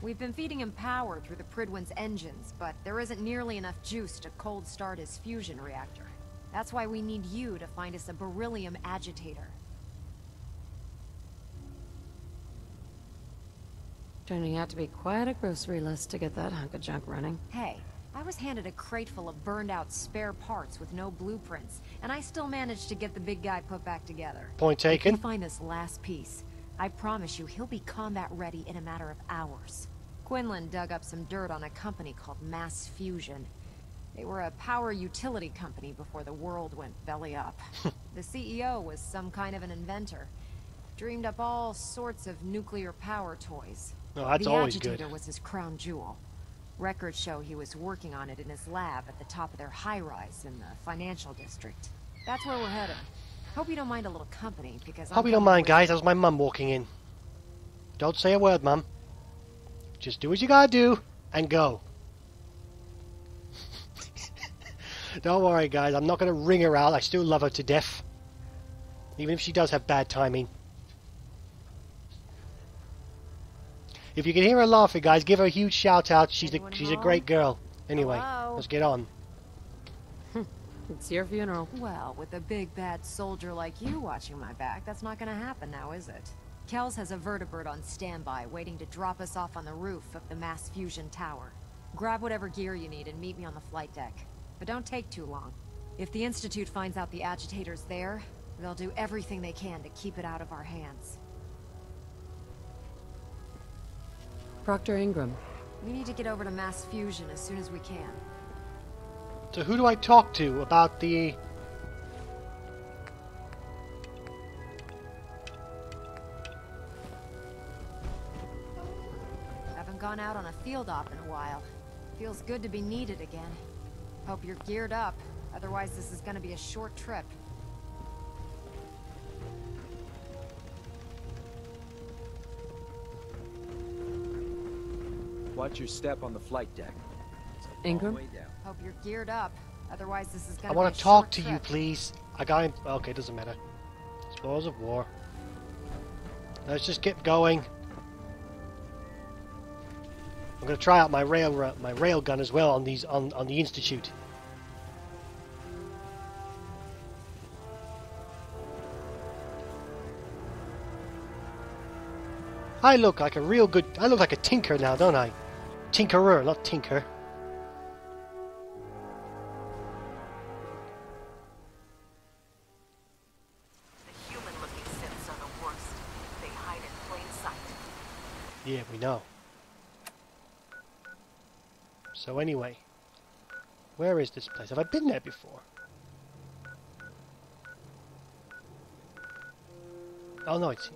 We've been feeding him power through the Pridwen's engines, but there isn't nearly enough juice to cold start his fusion reactor. That's why we need you to find us a beryllium agitator. Turning out to be quite a grocery list to get that hunk of junk running. Hey, I was handed a crate full of burned out spare parts with no blueprints, and I still managed to get the big guy put back together. Point taken. If you find this last piece, I promise you he'll be combat ready in a matter of hours. Quinlan dug up some dirt on a company called Mass Fusion. They were a power utility company before the world went belly up. The C E O was some kind of an inventor. Dreamed up all sorts of nuclear power toys. No, that's always good. The agitator was his crown jewel. Records show he was working on it in his lab at the top of their high-rise in the financial district. That's where we're headed. Hope you don't mind a little company, because I hope you don't mind, guys. That was my mum walking in. Don't say a word, mum. Just do what you gotta do and go. Don't worry, guys. I'm not gonna wring her out. I still love her to death, even if she does have bad timing. If you can hear her laughing, guys, give her a huge shout out. She's a, she's a great girl. Anyway, hello? Let's get on. It's your funeral. Well, with a big bad soldier like you watching my back, that's not gonna happen now, is it? Kells has a vertibird on standby, waiting to drop us off on the roof of the Mass Fusion Tower. Grab whatever gear you need and meet me on the flight deck. But don't take too long. If the Institute finds out the agitator's there, they'll do everything they can to keep it out of our hands. Proctor Ingram. We need to get over to Mass Fusion as soon as we can. So who do I talk to about the... Haven't gone out on a field op in a while. Feels good to be needed again. Hope you're geared up, otherwise this is going to be a short trip. Watch your step on the flight deck. Ingram? Hope you're geared up. Otherwise, this is gonna I want to talk to trip. you, please. I got him. Okay, doesn't matter. Spoils of war. Let's just get going. I'm gonna try out my rail my rail gun as well on these on on the Institute. I look like a real good. I look like a tinker now, don't I? Tinkerer, not tinker. The human-looking synths are the worst. They hide in plain sight. Yeah, we know. So anyway, where is this place? Have I been there before? Oh no, it's.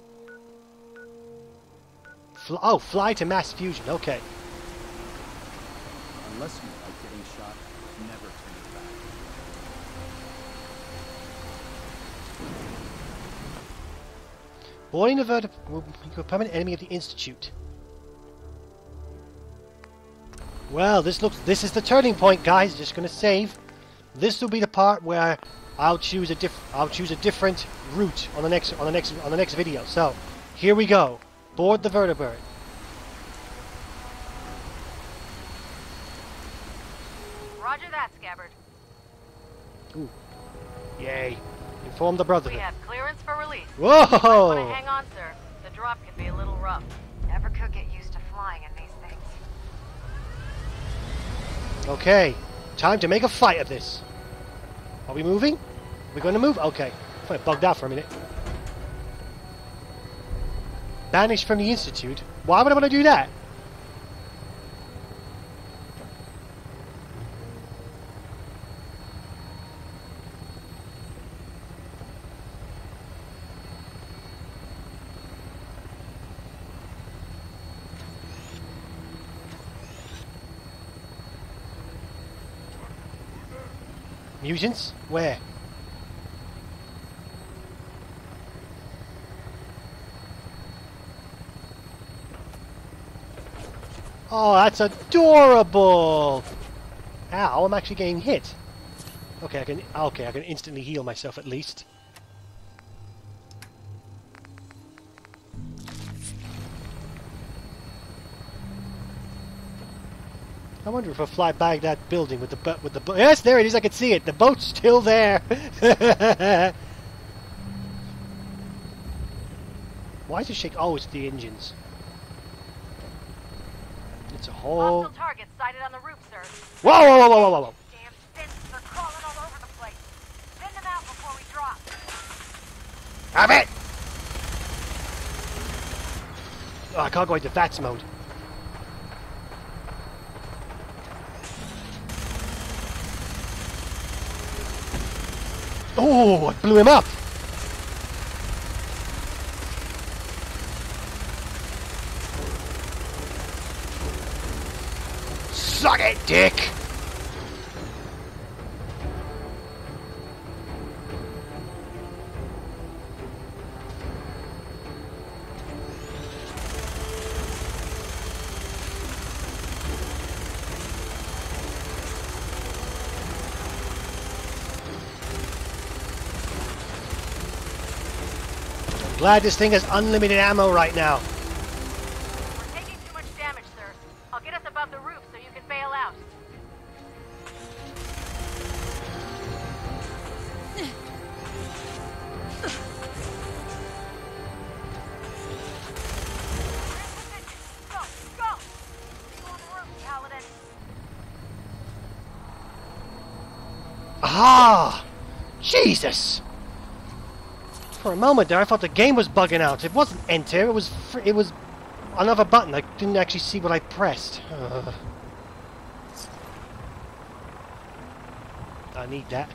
Oh, fly to Mass Fusion, okay. Unless you like getting shot, never turn it back. Born in a vertebra will become an enemy of the Institute. Well, this looks this is the turning point, guys. Just gonna save. This will be the part where I'll choose a diff I'll choose a different route on the next on the next on the next video. So here we go. Board the vertebrate. Roger that, Scabbard. Ooh. Yay. Inform the Brotherhood. We have clearance for release. Whoa! You might want to hang on, sir. The drop can be a little rough. Never could get used to flying in these things. Okay. Time to make a fight of this. Are we moving? We're going to move? Okay. I bugged out for a minute. Banished from the Institute? Why would I want to do that? Mutants? Where? Oh, that's adorable! Ow, I'm actually getting hit. Okay, I can okay, I can instantly heal myself at least. I wonder if I fly by that building with the with the boat. Yes, there it is. I can see it. The boat's still there. Why is it shaking? Oh, it's the engines. It's a whole. Target sighted on the roof, sir. Whoa, whoa, whoa, whoa, whoa, whoa! Damn synths are crawling all over the place. Send them out before we drop. Have it! Oh, I can't go into VATS mode. Oh, I blew him up. Suck it, dick! I'm glad this thing has unlimited ammo right now. Ah, Jesus! For a moment there, I thought the game was bugging out. It wasn't enter. It was fr it was another button. I didn't actually see what I pressed. Uh. I need that.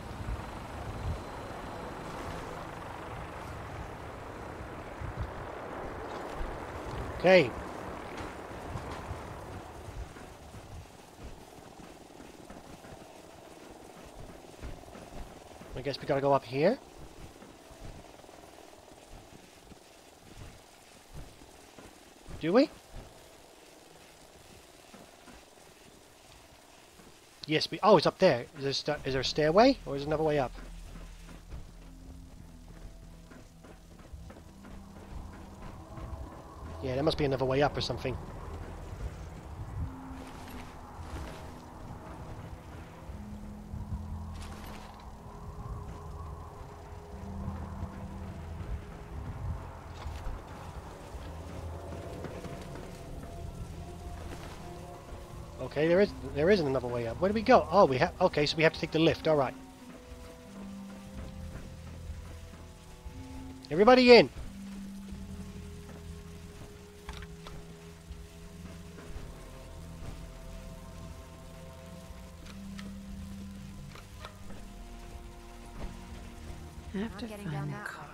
Okay. I guess we gotta go up here. Do we? E S P. Oh, it's up there. Is there, is there a stairway, or is there another way up? Yeah, there must be another way up or something. Okay, there is there isn't another way up. Where do we go? Oh, we have. Okay, so we have to take the lift. All right. Everybody in. I have to find down that card.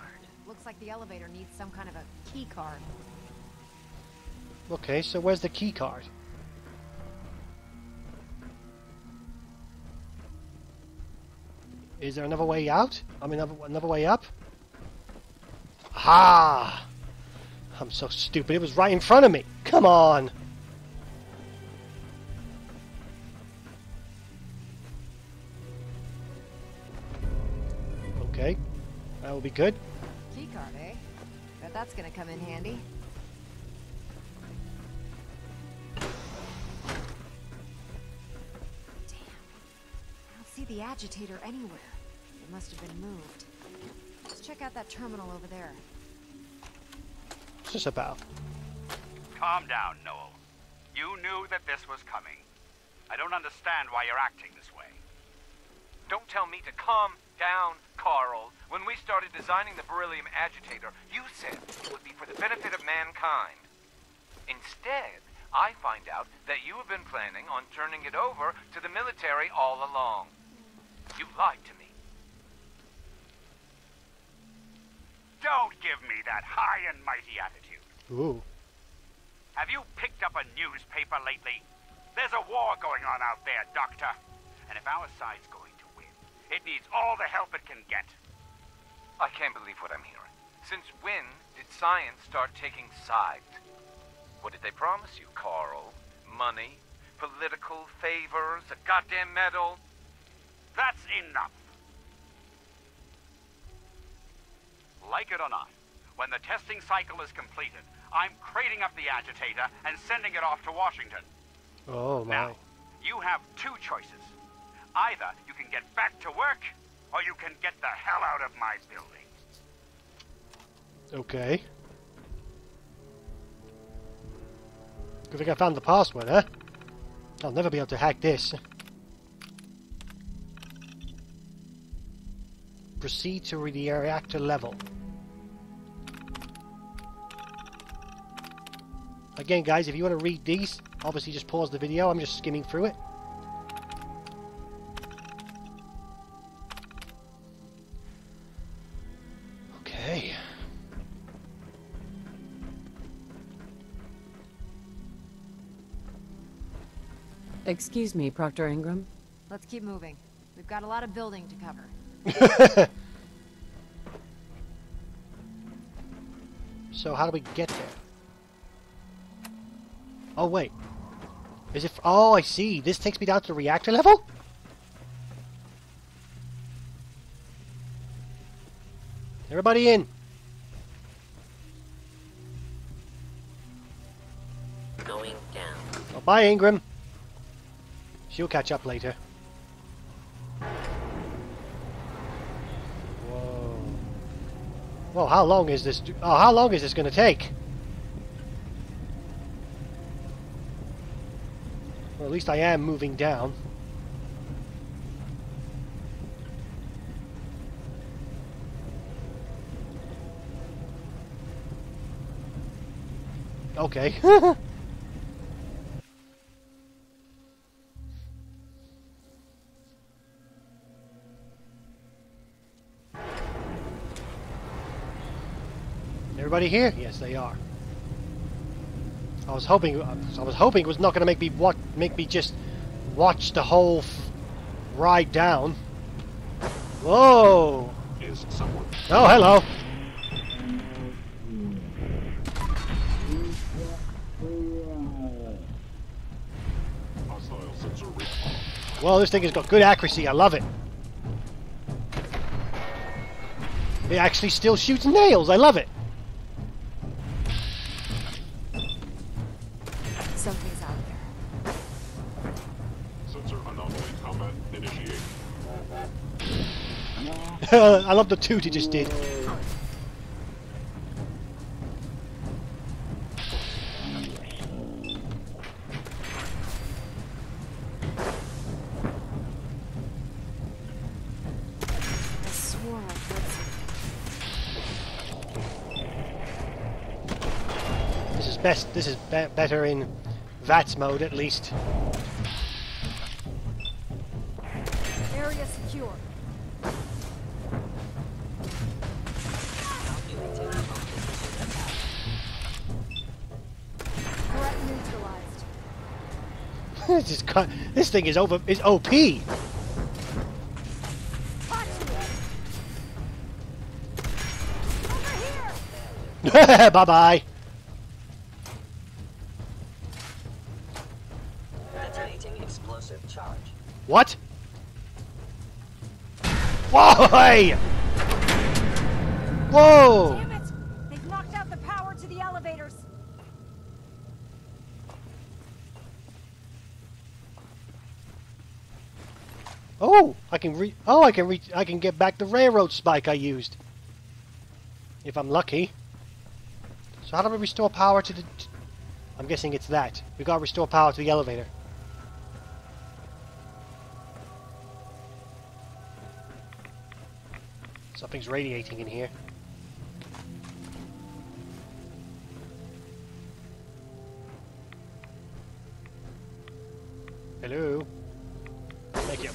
Looks like the elevator needs some kind of a key card. Okay, so where's the key card? Is there another way out? I mean, another, another way up? Ha! I'm so stupid. It was right in front of me. Come on! Okay. That will be good. Key card, eh? Bet that's gonna come in handy. Damn. I don't see the agitator anywhere. It must have been moved. Let's check out that terminal over there. What's this about? Calm down, Noel. You knew that this was coming. I don't understand why you're acting this way. Don't tell me to calm down, Carl. When we started designing the beryllium agitator, you said it would be for the benefit of mankind. Instead, I find out that you have been planning on turning it over to the military all along. You lied to me. Don't give me that high and mighty attitude. Ooh. Have you picked up a newspaper lately? There's a war going on out there, Doctor. And if our side's going to win, it needs all the help it can get. I can't believe what I'm hearing. Since when did science start taking sides? What did they promise you, Carl? Money? Political favors? A goddamn medal? That's enough. Like it or not, when the testing cycle is completed, I'm crating up the agitator and sending it off to Washington. Oh, my. Now, you have two choices. Either you can get back to work, or you can get the hell out of my building. Okay. I think I found the password, huh? I'll never be able to hack this. Proceed to the reactor level. Again, guys, if you want to read these, obviously just pause the video. I'm just skimming through it. Okay. Excuse me, Proctor Ingram. Let's keep moving. We've got a lot of building to cover. So how do we get there? Oh wait, is it? F oh, I see. This takes me down to the reactor level. Everybody in. Going down. Oh, bye, Ingram. She'll catch up later. Well, how long is this? Oh, how long is this going to take? Well, at least I am moving down. Okay. Everybody here? Yes, they are. I was hoping, I was hoping it was not going to make me what, make me just watch the whole f ride down. Whoa! Is someone? Oh, hello. Hostile sensor recall. Well, this thing has got good accuracy. I love it. It actually still shoots nails. I love it. Something's out there. Sensor anomaly combat initiated. I love the toot it just did. Best, this is be better in V A T S mode, at least. Area secure. Threat neutralized. This is cu this thing is over. Is O P. Bye bye. What? Whoa! Whoa! Damn it! They've knocked out the power to the elevators. Oh, I can re Oh, I can re I can get back the railroad spike I used. If I'm lucky. So how do we restore power to the t I'm guessing it's that. We gotta restore power to the elevator. Something's radiating in here. Hello? Thank you.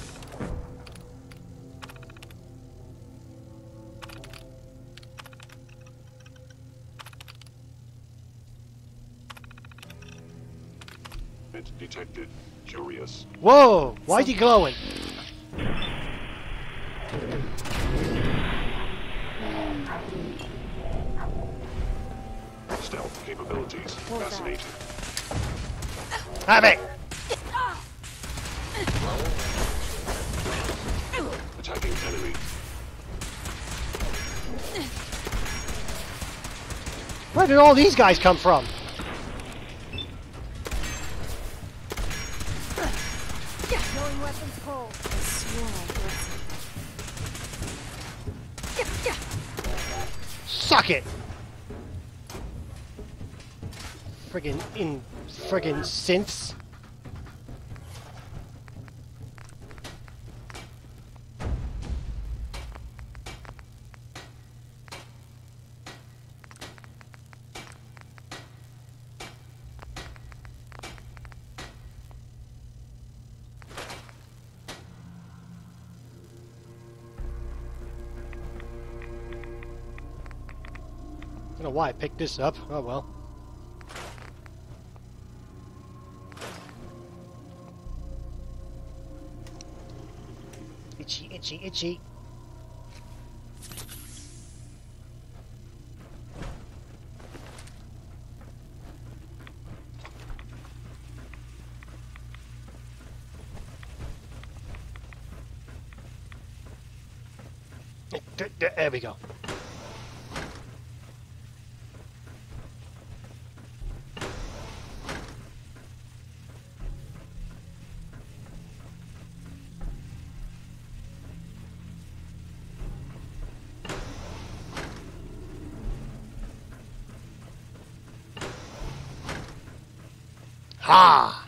It detected. Curious. Whoa! Why'd he glowing? Capabilities. Fascinating. Have it! Attacking enemy. Where did all these guys come from? Suck it! Friggin' in friggin' synths. I don't know why I picked this up. Oh well. Itchy, itchy. There we go. Ah!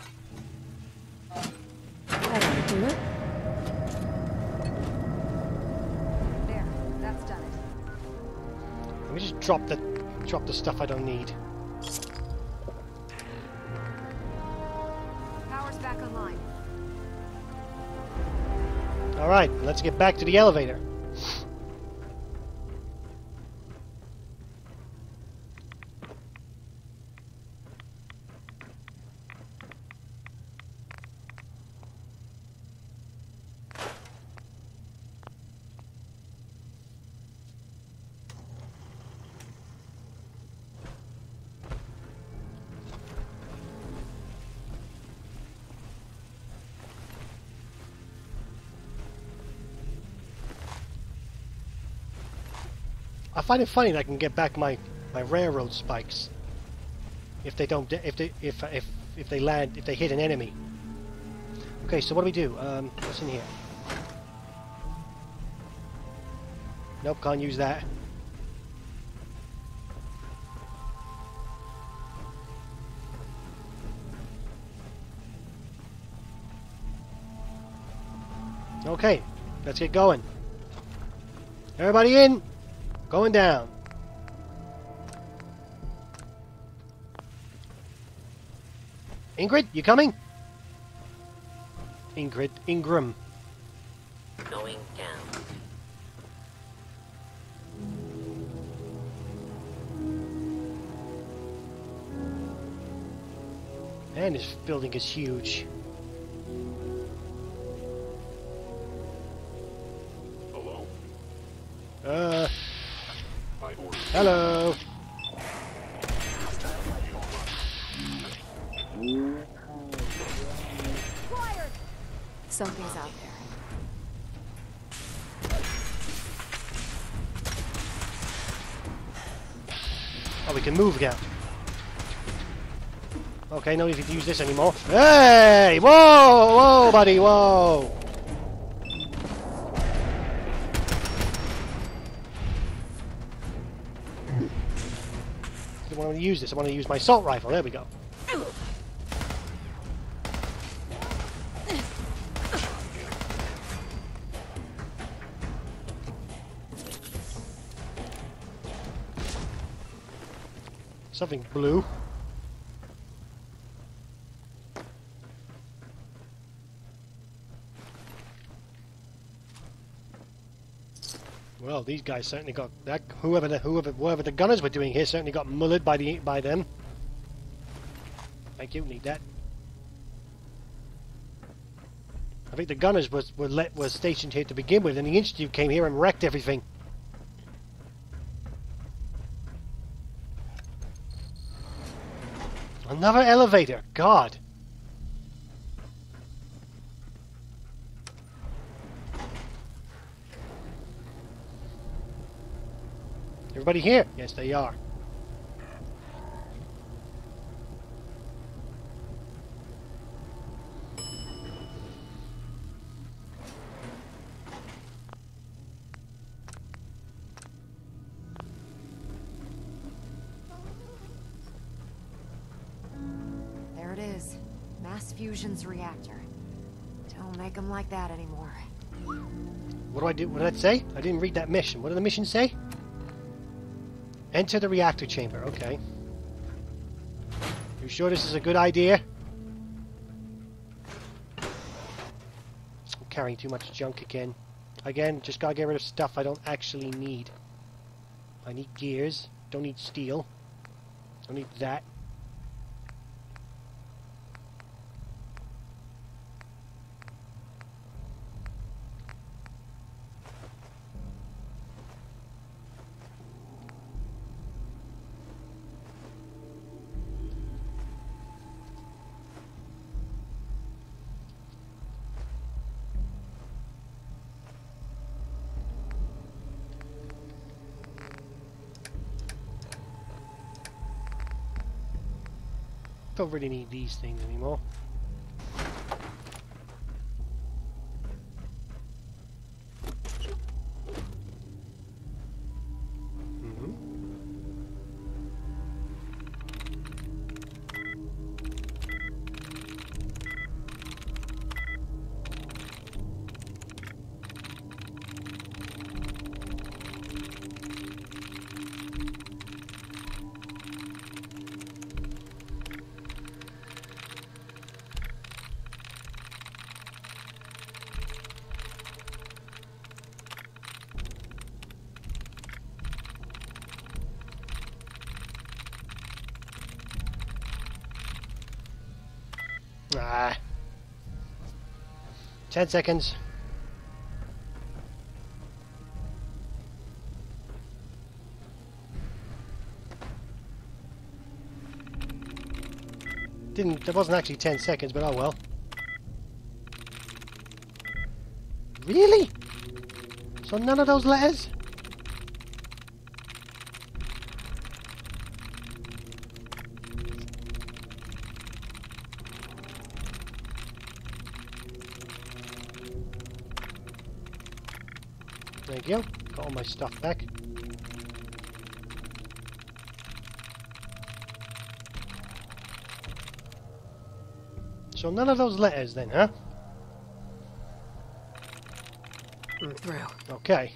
There, that's done it. Let me just drop the drop the stuff I don't need. Power's back online. All right, let's get back to the elevator. I find it funny that I can get back my my railroad spikes if they don't if they if if if they land if they hit an enemy. Okay, so what do we do? Um, what's in here? Nope, can't use that. Okay, let's get going. Everybody in, going down. Ingrid, you coming? Ingrid, Ingram. Going down. Man, this building is huge. Uh. Hello. Something's out there. Oh, we can move now. Okay, no need to use this anymore. Hey! Whoa! Whoa, buddy! Whoa! I want to use this. I want to use my assault rifle. There we go. Something blue. Well, these guys certainly got that. Whoever the whoever whoever the gunners were doing here certainly got mullered by the by them. Thank you. Need that. I think the gunners was were let was stationed here to begin with, and the Institute came here and wrecked everything. Another elevator. God. Everybody here? Yes, they are. There it is. Mass Fusion's reactor. Don't make them like that anymore. What do I do? What did I say? I didn't read that mission. What did the mission say? Enter the reactor chamber, okay. You sure this is a good idea? I'm carrying too much junk again. Again, just gotta get rid of stuff I don't actually need. I need gears. Don't need steel. Don't need that. Don't really need these things anymore. Mm-hmm. Ah. Ten seconds. Didn't, that wasn't actually ten seconds, but oh well. Really? So none of those letters? Thank you. Got all my stuff back. So none of those letters then, huh? I'm through. Okay.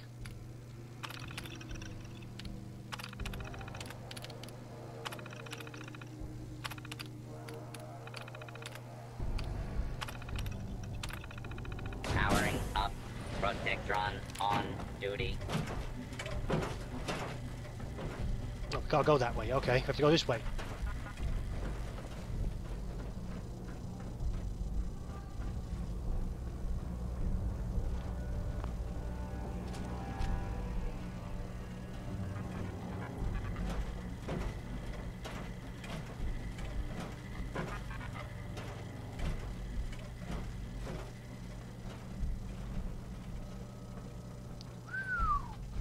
Powering up. Protectron on duty. Oh, we can't go that way. Okay, we have to go this way.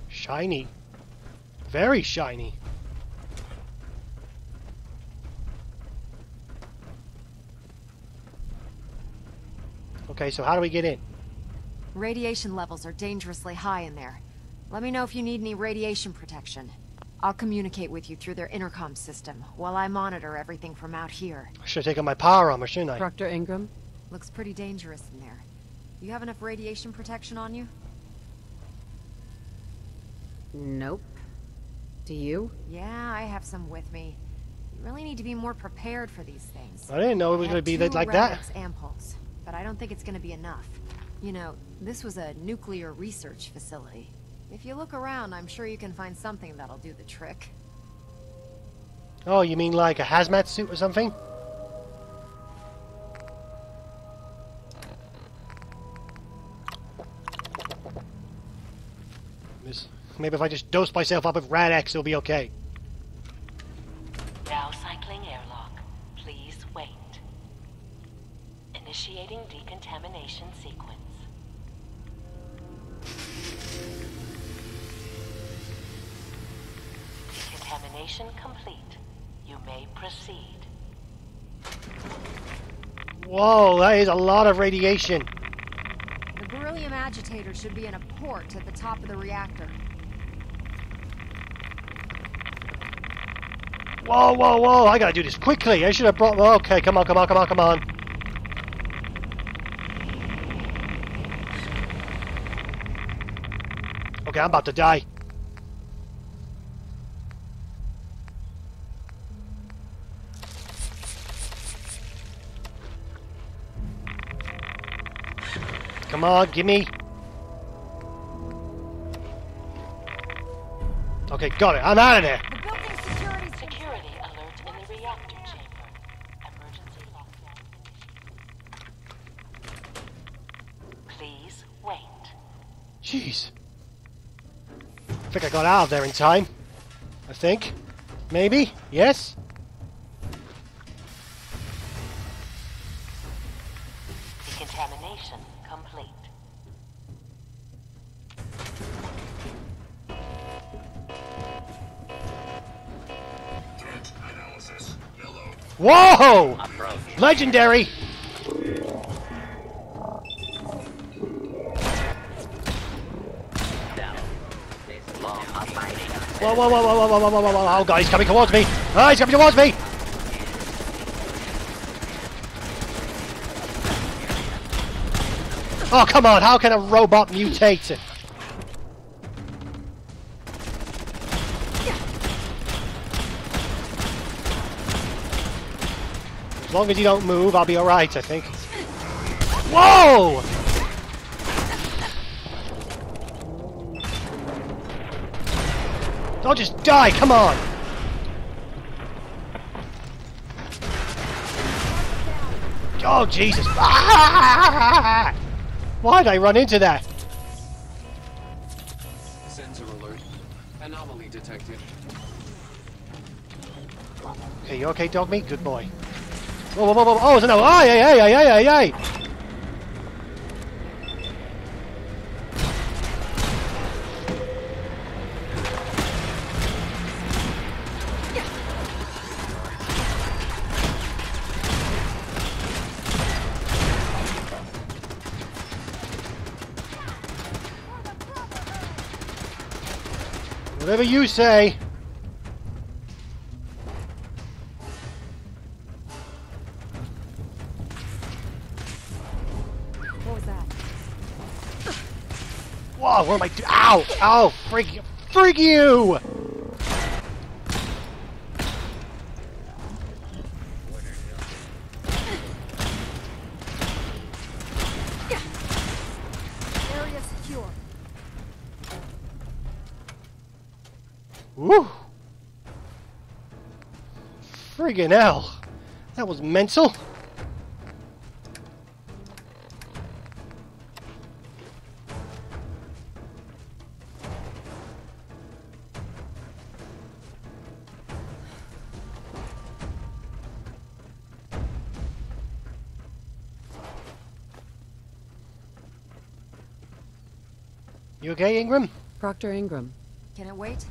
Shiny. Very shiny. Okay, so how do we get in? Radiation levels are dangerously high in there. Let me know if you need any radiation protection. I'll communicate with you through their intercom system while I monitor everything from out here. I should have taken my power armor, shouldn't I? Doctor Ingram? Looks pretty dangerous in there. You have enough radiation protection on you? Nope. Do you? Yeah, I have some with me. You really need to be more prepared for these things. I didn't know it was going to be like that. Ampoules, but I don't think it's going to be enough. You know, this was a nuclear research facility. If you look around, I'm sure you can find something that'll do the trick. Oh, you mean like a hazmat suit or something? Maybe if I just dose myself up with Rad-X, it'll be okay. Now cycling airlock. Please wait. Initiating decontamination sequence. Decontamination complete. You may proceed. Whoa, that is a lot of radiation. The beryllium agitator should be in a port at the top of the reactor. Whoa, whoa, whoa! I gotta do this quickly! I should have brought... Okay, come on, come on, come on, come on! Okay, I'm about to die. Come on, gimme! Okay, got it! I'm out of there! Jeez. I think I got out of there in time. I think. Maybe? Yes? Decontamination complete. Dent analysis. Yellow. Whoa! Approach. Legendary! Whoa, whoa, whoa, whoa, whoa, whoa, whoa, whoa, whoa, oh god, he's coming towards me! Oh, he's coming towards me! Oh, come on, how can a robot mutate? As long as you don't move, I'll be alright, I think. Whoa! I'll just die, come on! Oh, Jesus! Ah! Why'd I run into that? Sensor alert. Anomaly detected. Okay, you okay, Dogmeat? Good boy. Whoa, whoa, whoa, whoa! Oh, it's an... Oh, hey, hey, hey, hey, hey, hey! Whatever you say. What was that? Whoa, where am I? Ow! Ow! Freak you! Freak you! Woo! Friggin' hell! That was mental! You okay, Ingram? Proctor Ingram. Can it wait?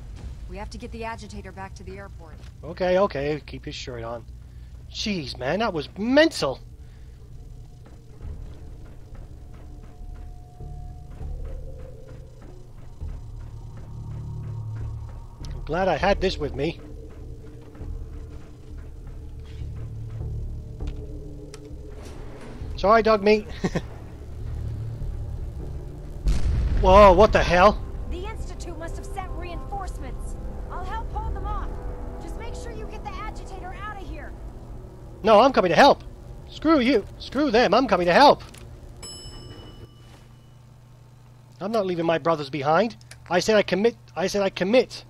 We have to get the agitator back to the airport. Okay, okay, keep his shirt on. Jeez, man, that was mental! I'm glad I had this with me. Sorry, Dogmeat. Whoa, what the hell? The Institute must have sent reinforcements. I'll help hold them off. Just make sure you get the agitator out of here. No, I'm coming to help. Screw you. Screw them. I'm coming to help. I'm not leaving my brothers behind. I said I commit. I said I commit.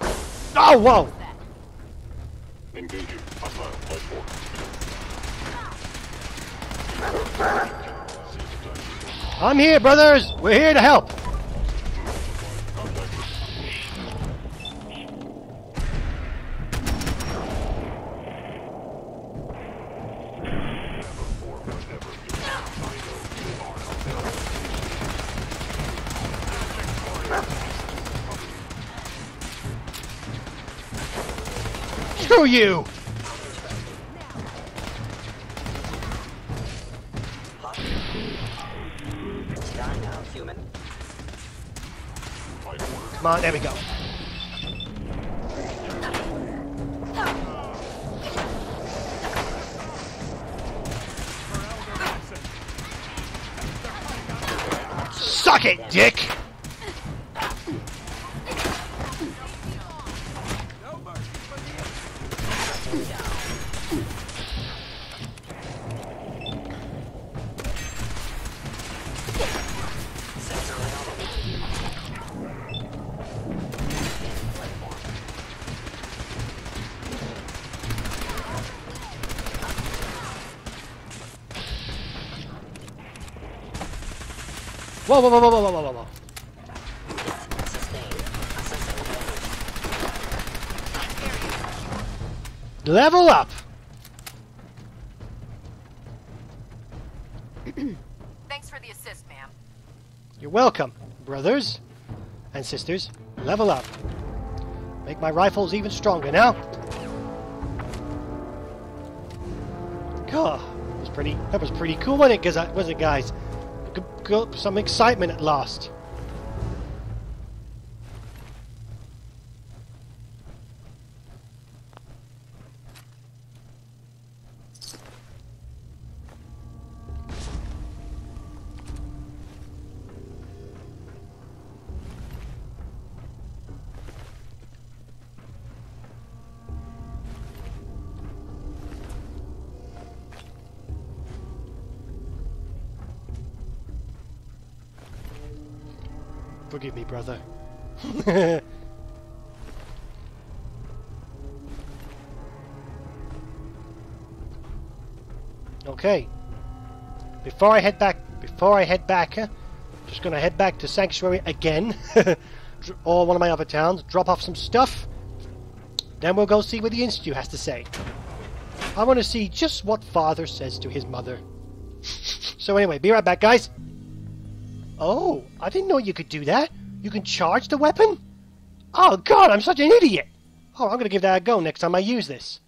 Oh, whoa. Engaging. I'm here, brothers. We're here to help. Screw you! Come on, there we go. Suck it, dick! Whoa, whoa, whoa, whoa, whoa, whoa, whoa, whoa. Level up! Thanks for the assist, ma'am. You're welcome, brothers and sisters. Level up. Make my rifles even stronger now. God, that was pretty, that was pretty cool, wasn't it, was it guys? Some excitement at last. Forgive me, brother. Okay. Before I head back, before I head back, huh, I'm just gonna head back to Sanctuary again, or one of my other towns. Drop off some stuff. Then we'll go see what the Institute has to say. I want to see just what Father says to his mother. So anyway, be right back, guys. Oh, I didn't know you could do that. You can charge the weapon? Oh god, I'm such an idiot! Oh, I'm gonna give that a go next time I use this.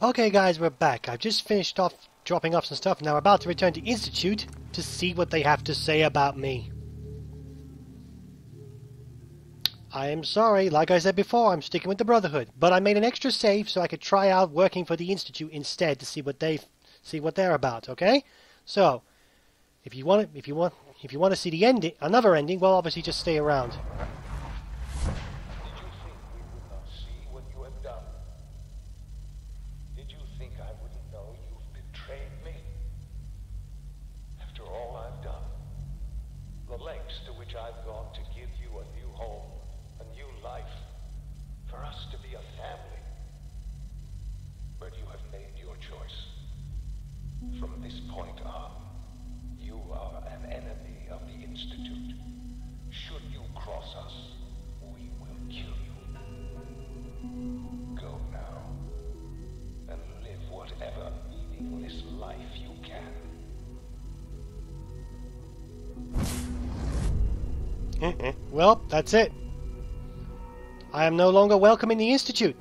Okay guys, we're back. I've just finished off dropping off some stuff. Now we're about to return to Institute to see what they have to say about me. I'm sorry, like I said before, I'm sticking with the Brotherhood. But I made an extra save so I could try out working for the Institute instead to see what they see what they're about, okay? So, if you want if you want if you want to see the ending, another ending, well, obviously just stay around. Well, that's it. I am no longer welcome in the Institute.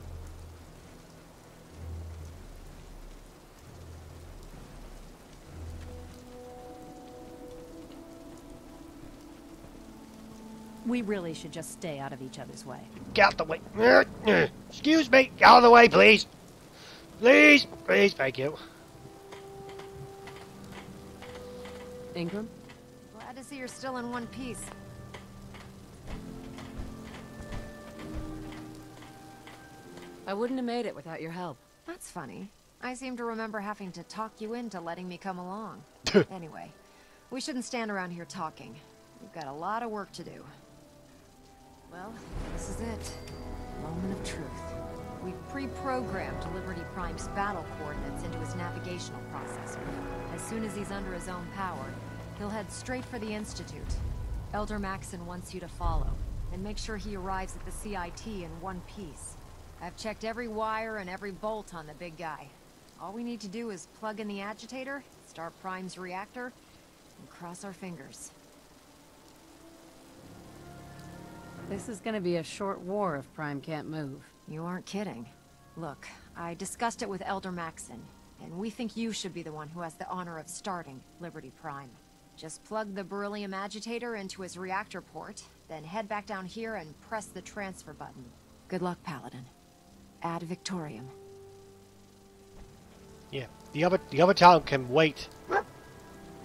We really should just stay out of each other's way. Get out the way. Excuse me. Get out of the way, please. Please, please, thank you. Ingram? Glad to see you're still in one piece. I wouldn't have made it without your help. That's funny. I seem to remember having to talk you into letting me come along. Anyway, we shouldn't stand around here talking. We've got a lot of work to do. Well, this is it. Moment of truth. We've pre-programmed Liberty Prime's battle coordinates into his navigational processor. As soon as he's under his own power, he'll head straight for the Institute. Elder Maxson wants you to follow, and make sure he arrives at the C I T in one piece. I've checked every wire and every bolt on the big guy. All we need to do is plug in the agitator, start Prime's reactor, and cross our fingers. This is gonna be a short war if Prime can't move. You aren't kidding. Look, I discussed it with Elder Maxson, and we think you should be the one who has the honor of starting Liberty Prime. Just plug the beryllium agitator into his reactor port, then head back down here and press the transfer button. Good luck, Paladin. Ad Victoriam. Yeah, the other the other town can wait.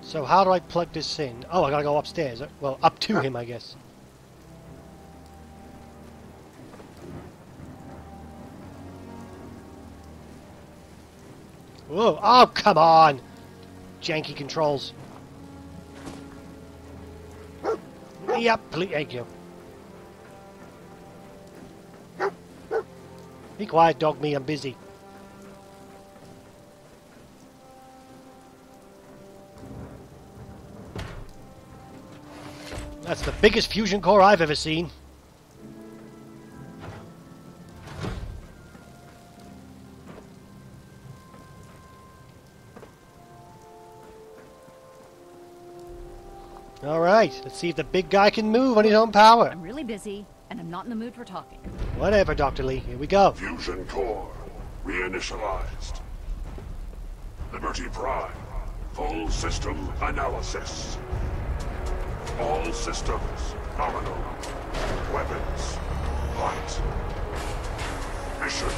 So how do I plug this in? Oh, I gotta go upstairs. Well, up to him, I guess. Whoa! Oh, come on! Janky controls. Yep, please, thank you. Be quiet, Dogmeat, I'm busy. That's the biggest fusion core I've ever seen. Alright, let's see if the big guy can move on his own power. I'm really busy, and I'm not in the mood for talking. Whatever, Doctor Lee. Here we go. Fusion core reinitialized. Liberty Prime. Full system analysis. All systems nominal. Weapons light. Mission: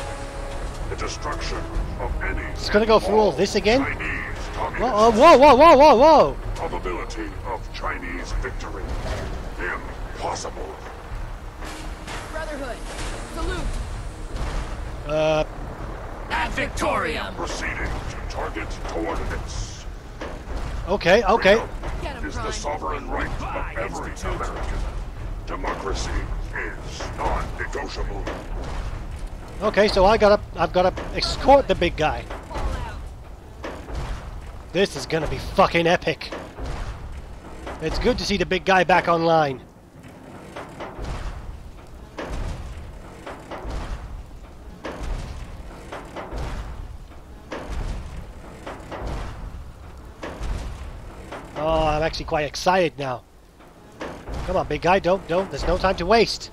the destruction of any. It's gonna go through all this again. Whoa, oh, whoa! Whoa! Whoa! Whoa! Whoa! Probability of Chinese victory. Impossible. Brotherhood. Salute. Uh. Ad Victoriam. Proceeding to target coordinates. Okay, okay. Freedom is the sovereign right of every American. Democracy is non-negotiable. Okay, so I gotta, I've gotta escort the big guy. This is gonna be fucking epic. It's good to see the big guy back online. Oh, I'm actually quite excited now. Come on, big guy, don't, don't. There's no time to waste.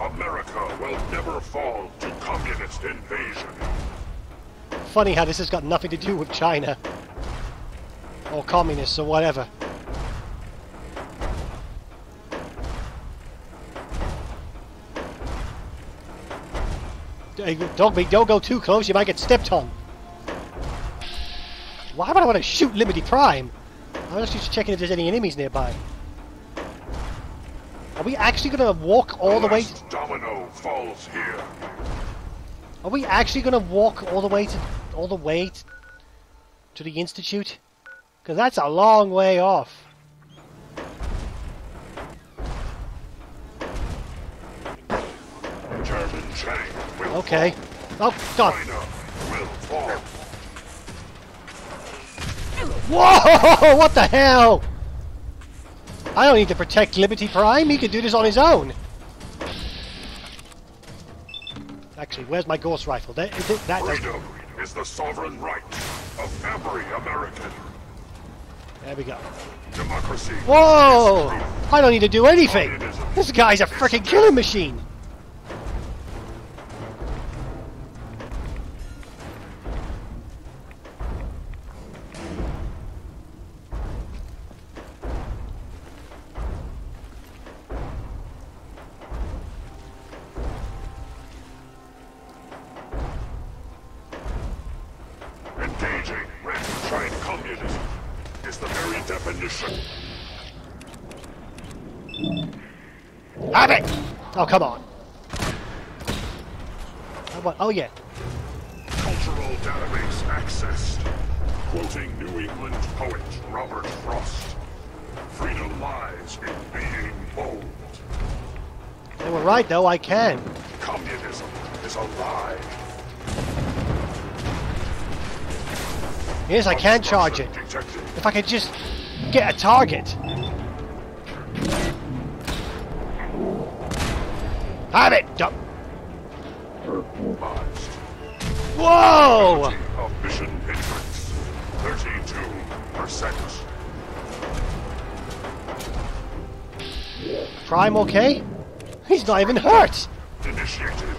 America will never fall to communist invasion. Funny how this has got nothing to do with China. Or communists or whatever. Dogmeat, don't go too close, you might get stepped on. Why would I want to shoot Liberty Prime? I was just checking if there's any enemies nearby. Are we actually gonna walk all the, the way? To domino falls here. Are we actually gonna walk all the way to all the way to, to the Institute? Because that's a long way off. German chain will okay. Fall. Oh God. Will fall. Whoa! What the hell? I don't need to protect Liberty Prime, he can do this on his own! Actually, where's my Gauss rifle? There, is it, that freedom is the sovereign right of every American. There we go. Democracy. Whoa! I don't need to do anything! This guy's a freaking killing machine! Oh, come on. Oh, what? Oh, yeah. Cultural database accessed. Quoting New England poet Robert Frost. Freedom lies in being bold. They were right, though. I can. Communism is a lie. Yes, I can charge it. Detected. If I could just get a target. Have it! Dump. Whoa! Of mission entrance, thirty-two percent. Prime okay? He's not even hurt. Initiated.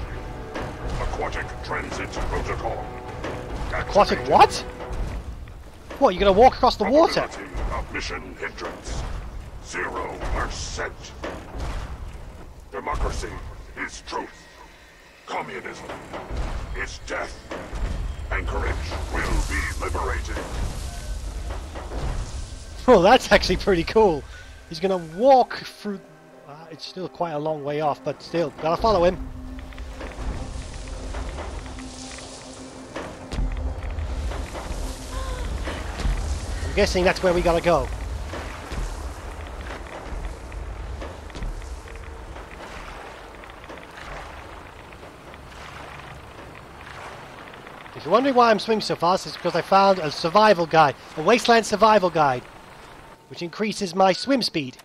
Aquatic transit protocol. Activated. Aquatic what? What? You're gonna walk across the water? Of mission entrance, zero percent. Democracy is truth. Communism is death. Anchorage will be liberated. Well, that's actually pretty cool. He's gonna walk through... Uh, it's still quite a long way off, but still, gotta follow him. I'm guessing that's where we gotta go. If you're wondering why I'm swimming so fast, it's because I found a survival guide, a wasteland survival guide, which increases my swim speed.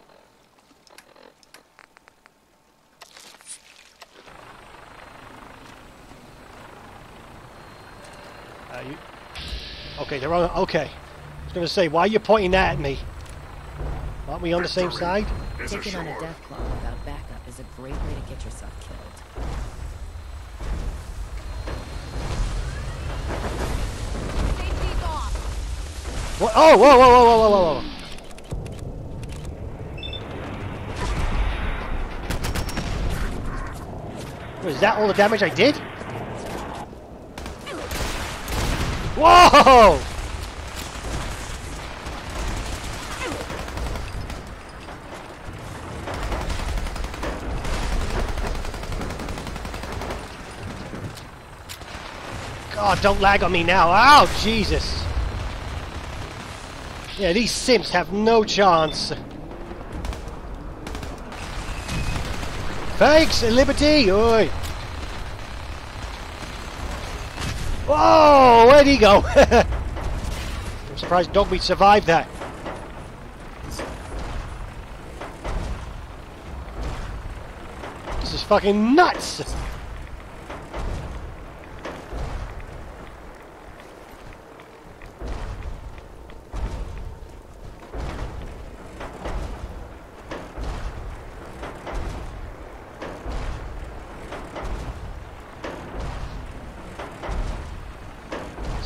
Uh, you... Okay, they're on. Okay, I was going to say, why are you pointing that at me? Aren't we on the same side? Taking on a death clone without backup is a great way to get yourself killed. Whoa, oh, whoa, whoa, whoa, whoa, whoa, whoa. Was that all the damage I did? Whoa! God, don't lag on me now. Ow, Jesus. Yeah, these simps have no chance. Thanks, Liberty! Oi. Whoa! Where'd he go? I'm surprised Dogmeat survived that. This is fucking nuts!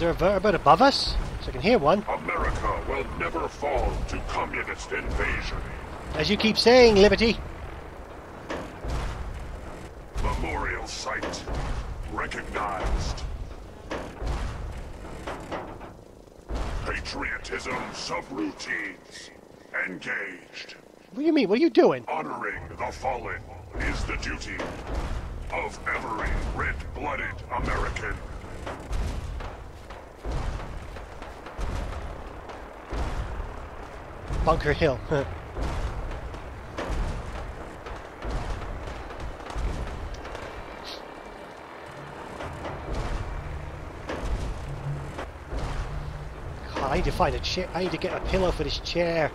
A vertebrate above us? So I can hear one. America will never fall to communist invasion. As you keep saying, Liberty. Memorial site. recognized. Patriotism subroutines engaged. What do you mean? What are you doing? Honoring the fallen is the duty of every red-blooded American. Bunker Hill. I need to find a chair. I need to get a pillow for this chair.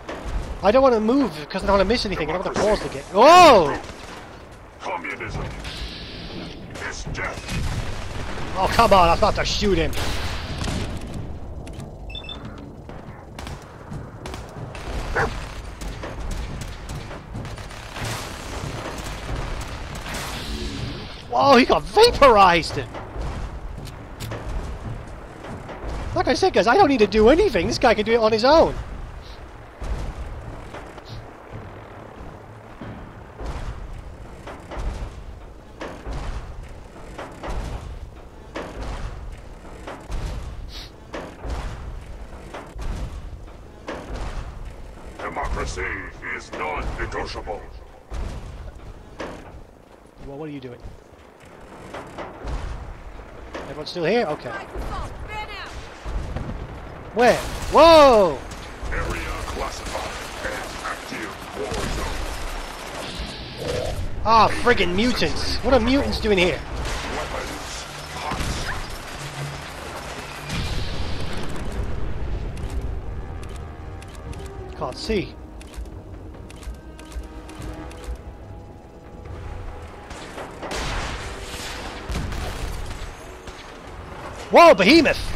I don't want to move because I don't want to miss anything. Democracy. I don't want to pause to get. Oh! Communism is death. Oh, come on! I'm about to shoot him. Whoa! He got vaporized. Like I said, guys, I don't need to do anything. This guy can do it on his own. Democracy is non-negotiable. Well, what are you doing? Everyone's still here? Okay. Where? Whoa! Area classified as active war zone. Ah, friggin' mutants! What are mutants doing here? Weapons hot. Can't see. Whoa, behemoth!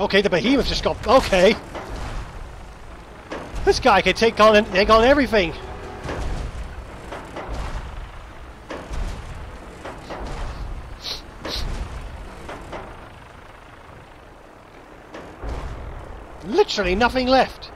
Okay, the behemoth just got... Okay! This guy can take on, take on everything! Literally nothing left!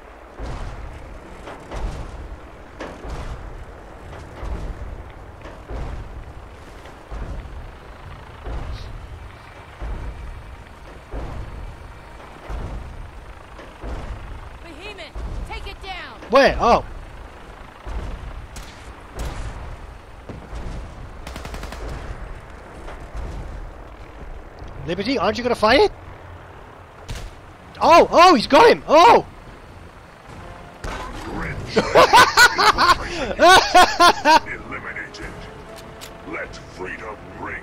Where? Oh! Liberty, aren't you gonna fight it? Oh! Oh! He's got him! Oh! Eliminated. Let freedom ring.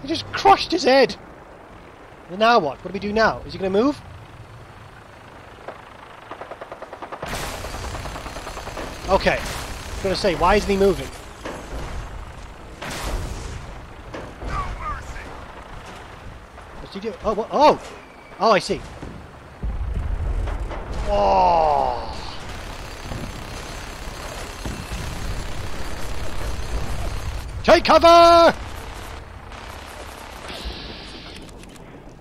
He just crushed his head! Well, now what? What do we do now? Is he gonna move? Okay, I was gonna say, why isn't he moving? No mercy. What's he do? Oh, what? Oh, oh, I see. Oh. Take cover,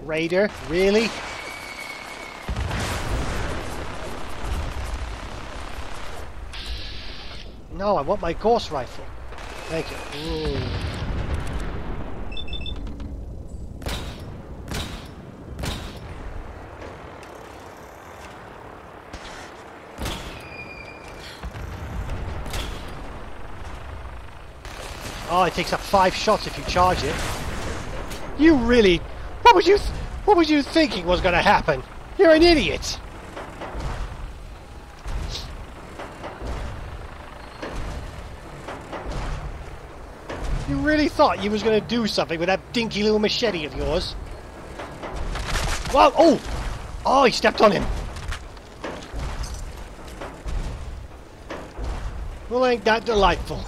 Raider. Really? No, I want my Gauss rifle. Thank you. Ooh. Oh, it takes up five shots if you charge it. You really... What was you... Th what was you thinking was going to happen? You're an idiot! You really thought you was going to do something with that dinky little machete of yours. Wow! Oh! Oh, he stepped on him. Well, ain't that delightful.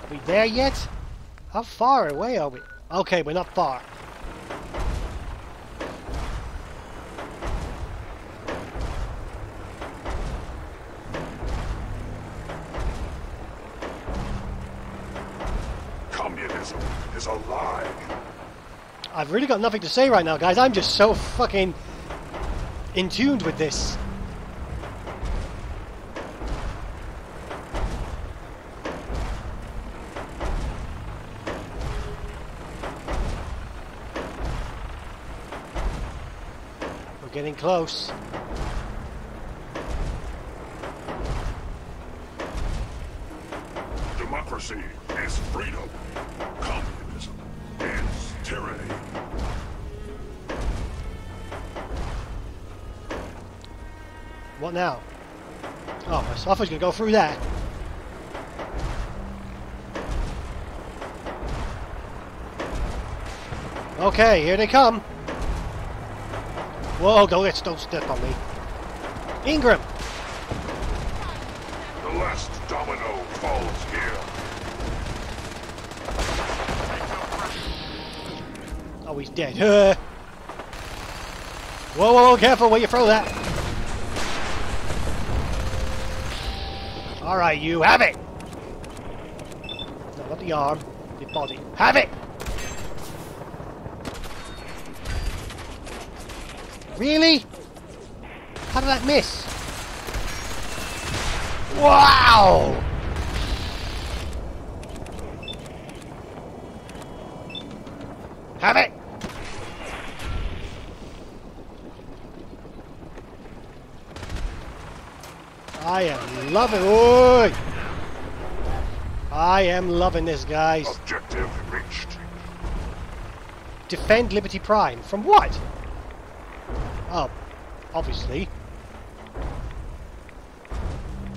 Are we there yet? How far away are we? Okay, we're not far. Communism Capitalism is a lie. I've really got nothing to say right now, guys. I'm just so fucking in tune with this. We're getting close. Democracy is freedom. Communism is tyranny. What now? Oh, my software's gonna go through that. Okay, here they come. Whoa, don't, let's, don't step on me. Ingram! The last domino falls here. Oh, he's dead. Whoa, whoa, whoa, careful where you throw that. Alright, you have it! No, not the arm, the body. Have it! Really? How did that miss? Wow! Have it! I am loving... Oi! I am loving this, guys. Objective reached. Defend Liberty Prime. From what? Oh, obviously.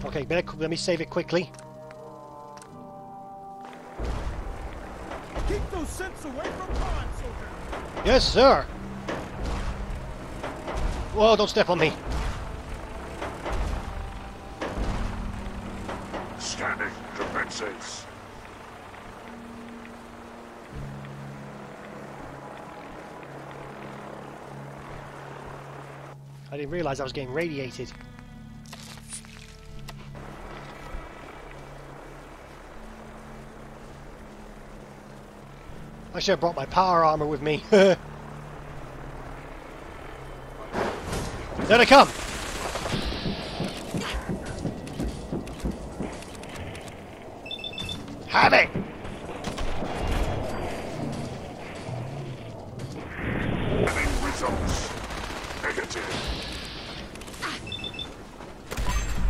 Okay, better, let me save it quickly. Keep those synths away from Prime, soldier. Yes, sir. Whoa, don't step on me. Standing defenses. I didn't realize I was getting radiated. I should have brought my power armor with me. There they come! Have it! Any results? Negative.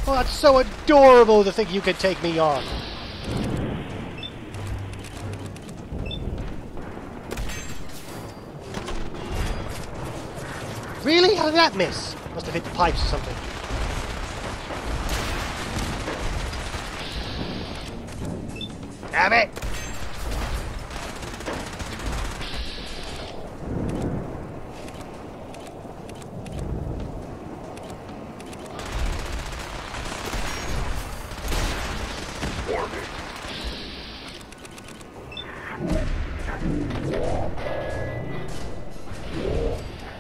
Oh, that's so adorable to think you could take me on. Really? How did that miss? Must have hit the pipes or something. Damn it!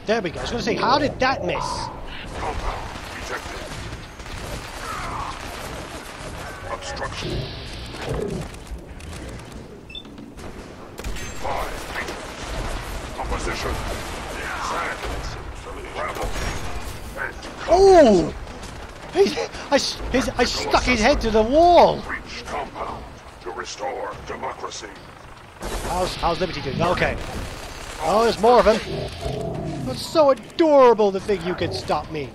There we go. I was going to say, how did that miss? Obstruction. Opposition. Oh! I, I, I stuck his head to the wall. Reach compound to restore democracy. How's, how's Liberty doing? Okay. Oh, there's more of him. It's so adorable to think you could stop me.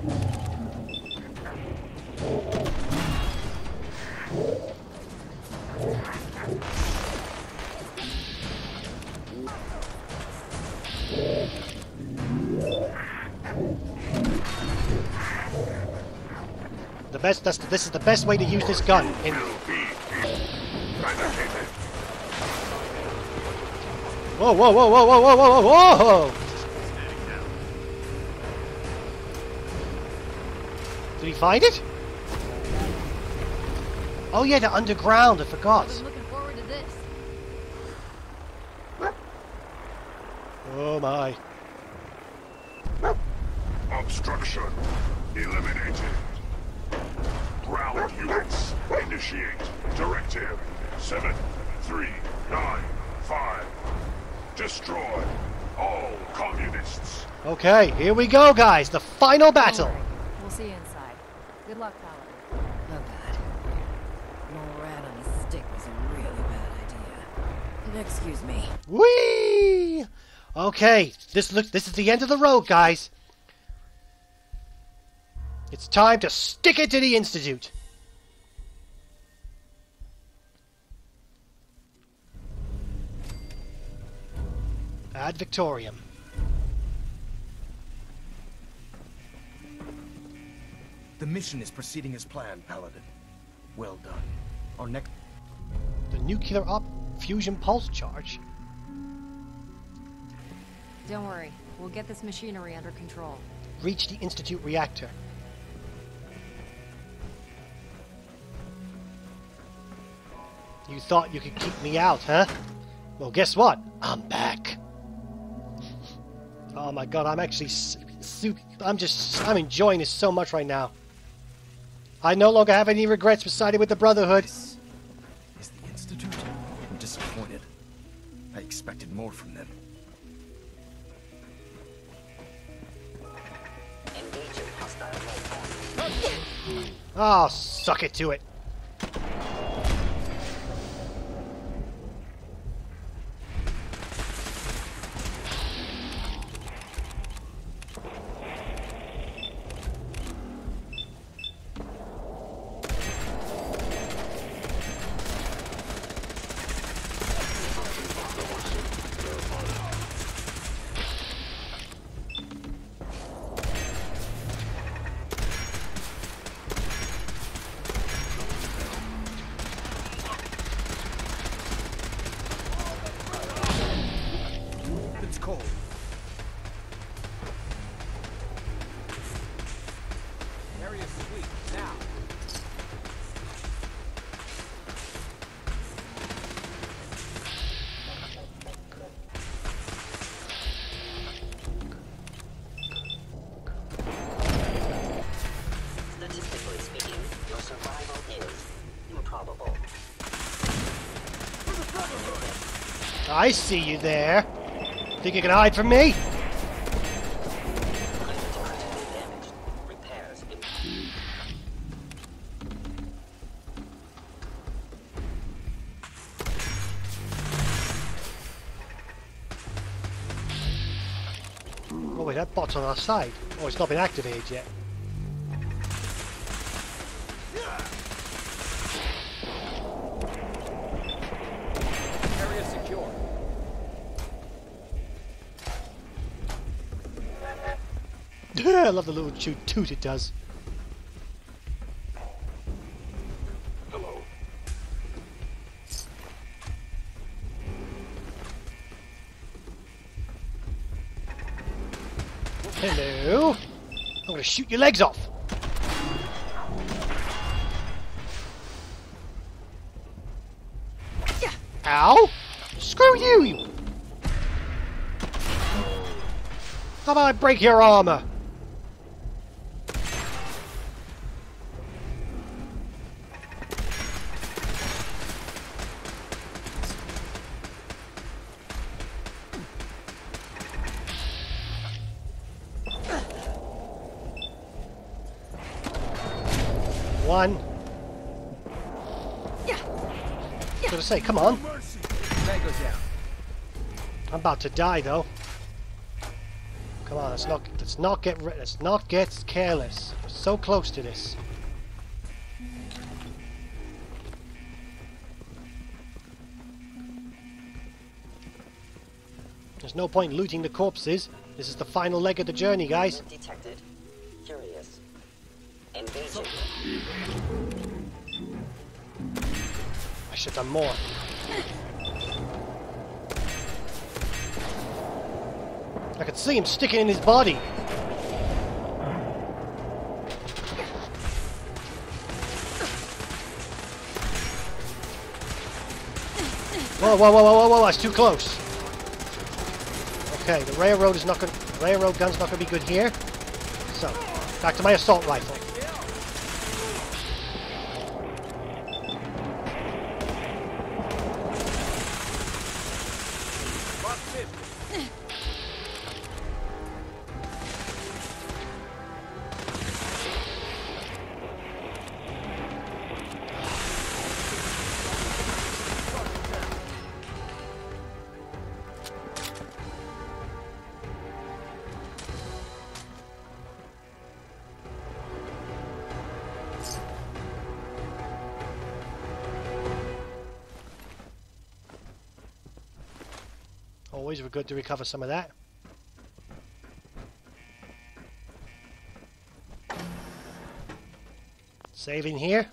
The best, that's, this is the best way to use this gun in... Whoa, whoa, whoa, whoa, whoa, whoa, whoa, whoa, whoa! Did he find it? Oh yeah, they're underground, I forgot. I've been looking forward to this. Oh my. Obstruction eliminated. Ground units initiate directive seven three nine Five. Destroy all communists. Okay, here we go, guys. The final battle. Right. We'll see you inside. Good luck, Paladin. Oh God. More rat on a stick was a really bad idea. Excuse me. Whee! Okay, this look. This is the end of the road, guys. It's time to stick it to the Institute. Ad Victoriam. The mission is proceeding as planned, Paladin. Well done. Our next... The nuclear op fusion pulse charge? Don't worry. We'll get this machinery under control. Reach the Institute reactor. You thought you could keep me out, huh? Well, guess what? I'm back. Oh my God, I'm actually... I'm just... I'm enjoying this so much right now. I no longer have any regrets for siding with the Brotherhood. This is the Institute. I'm disappointed. I expected more from them. Oh, suck it to it. I see you there. Think you can hide from me? Oh wait, that bot's on our side. Oh, it's not been activated yet. I love the little toot it does. Hello. Hello. I'm gonna shoot your legs off. Yeah. Ow! Screw you! you. How about I break your armor? One. Yeah. Yeah. Gotta say, come on. That goes down. I'm about to die, though. Come on, let's not, let's not get, let's not get careless. We're so close to this. There's no point in looting the corpses. This is the final leg of the journey, guys. Detected. Curious. I should have done more. I could see him sticking in his body. Whoa, whoa, whoa, whoa, whoa, whoa, that's too close. Okay, the railroad is not gonna, railroad gun's not gonna be good here. So, back to my assault rifle. always good to recover some of that. Saving here.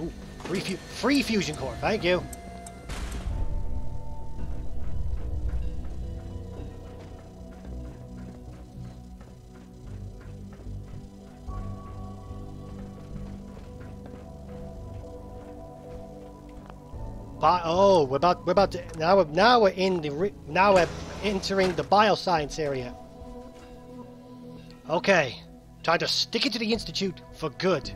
Ooh, free, fu free fusion core, thank you. Bi oh, we're about we're about to now we're, now we're in the re now we're entering the bioscience area. Okay, time to stick it to the Institute for good.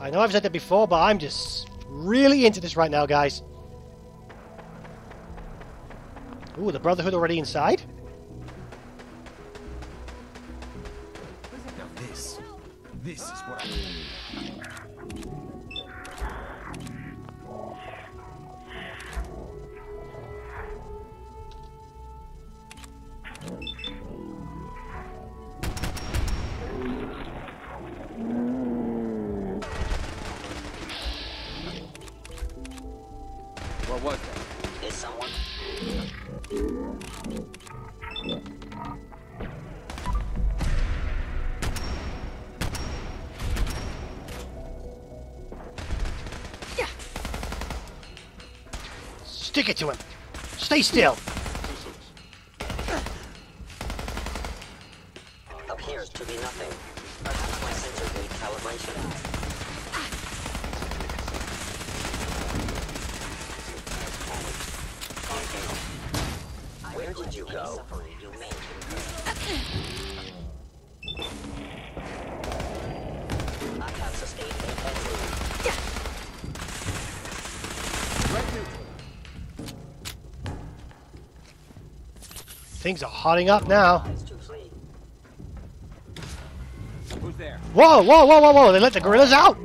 I know I've said that before, but I'm just really into this right now, guys. Ooh, the Brotherhood already inside. Now this, this is what I mean. Stick it to him. Stay still. Appears to be nothing. Perhaps my sensor need calibration. Where did you go? You mentioned. I have sustained a penalty. Right neutral. Things are hotting up now. Who's there? Whoa, whoa, whoa, whoa, whoa! They let the gorillas out!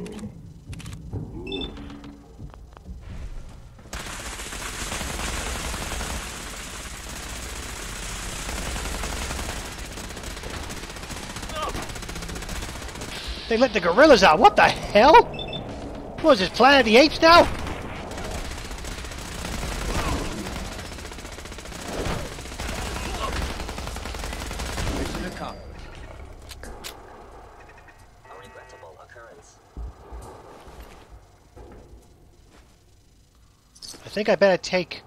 They let the gorillas out! What the hell? What is this, Planet of the Apes now? I think I better take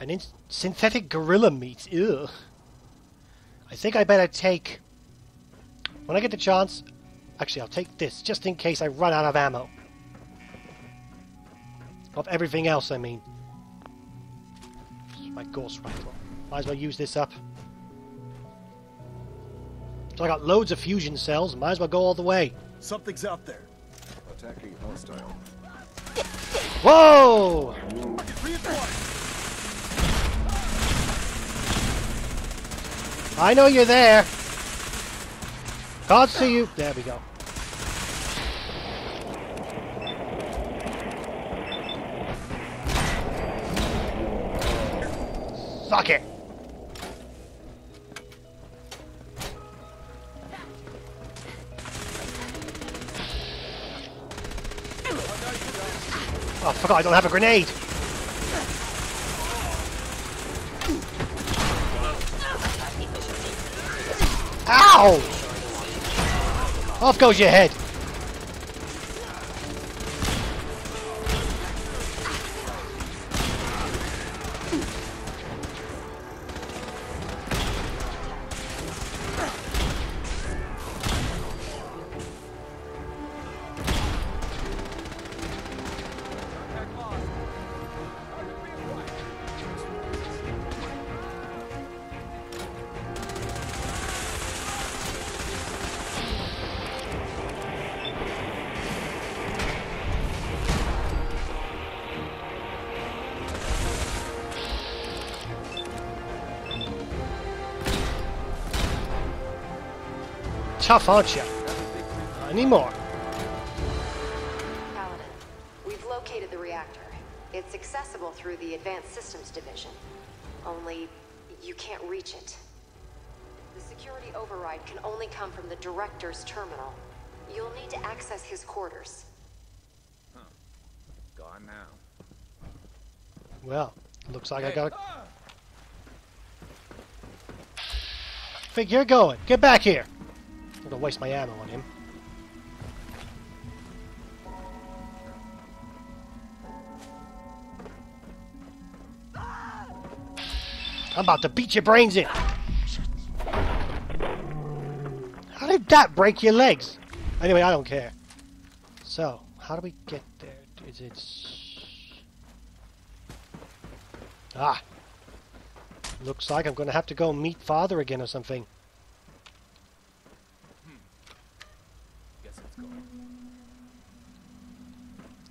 an in synthetic gorilla meat. Ew. I think I better take, when I get the chance, actually I'll take this just in case I run out of ammo. Of everything else, I mean. My Gauss rifle. Might as well use this up. So I got loads of fusion cells, might as well go all the way. Something's out there. Attacking hostile. Whoa! I know you're there. Can't see you. There we go. Suck it. Oh, I forgot I don't have a grenade! Ow! Off goes your head! Tough, aren't you? Not anymore. Paladin, we've located the reactor. It's accessible through the Advanced Systems Division. Only, you can't reach it. The security override can only come from the Director's terminal. You'll need to access his quarters. Huh. Gone? on now. Well, looks like hey. I got a... Fig, you're going. Get back here. I'm going to waste my ammo on him. I'm about to beat your brains in. How did that break your legs? Anyway, I don't care. So, how do we get there? Is it... Ah. Looks like I'm going to have to go meet Father again or something. Hmm. Guess it's going.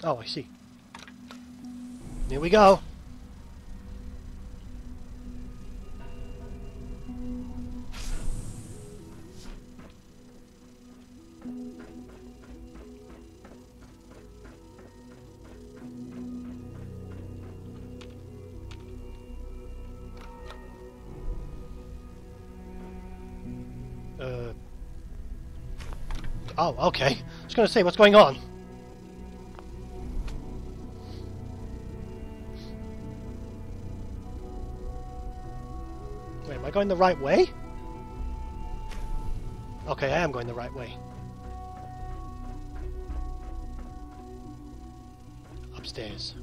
Oh, I see. Here we go. Oh, okay. I was going to say, what's going on? Wait, am I going the right way? Okay, I am going the right way. Upstairs.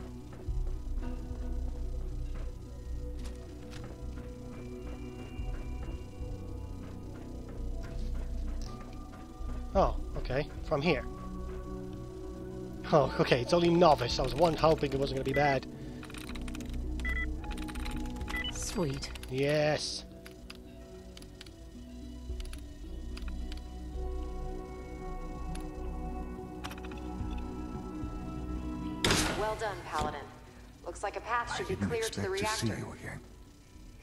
Oh. Okay, from here. Oh, okay, it's only novice. I was one hoping it wasn't going to be bad. Sweet. Yes. Well done, Paladin. Looks like a path should be clear to the reactor. To see you again.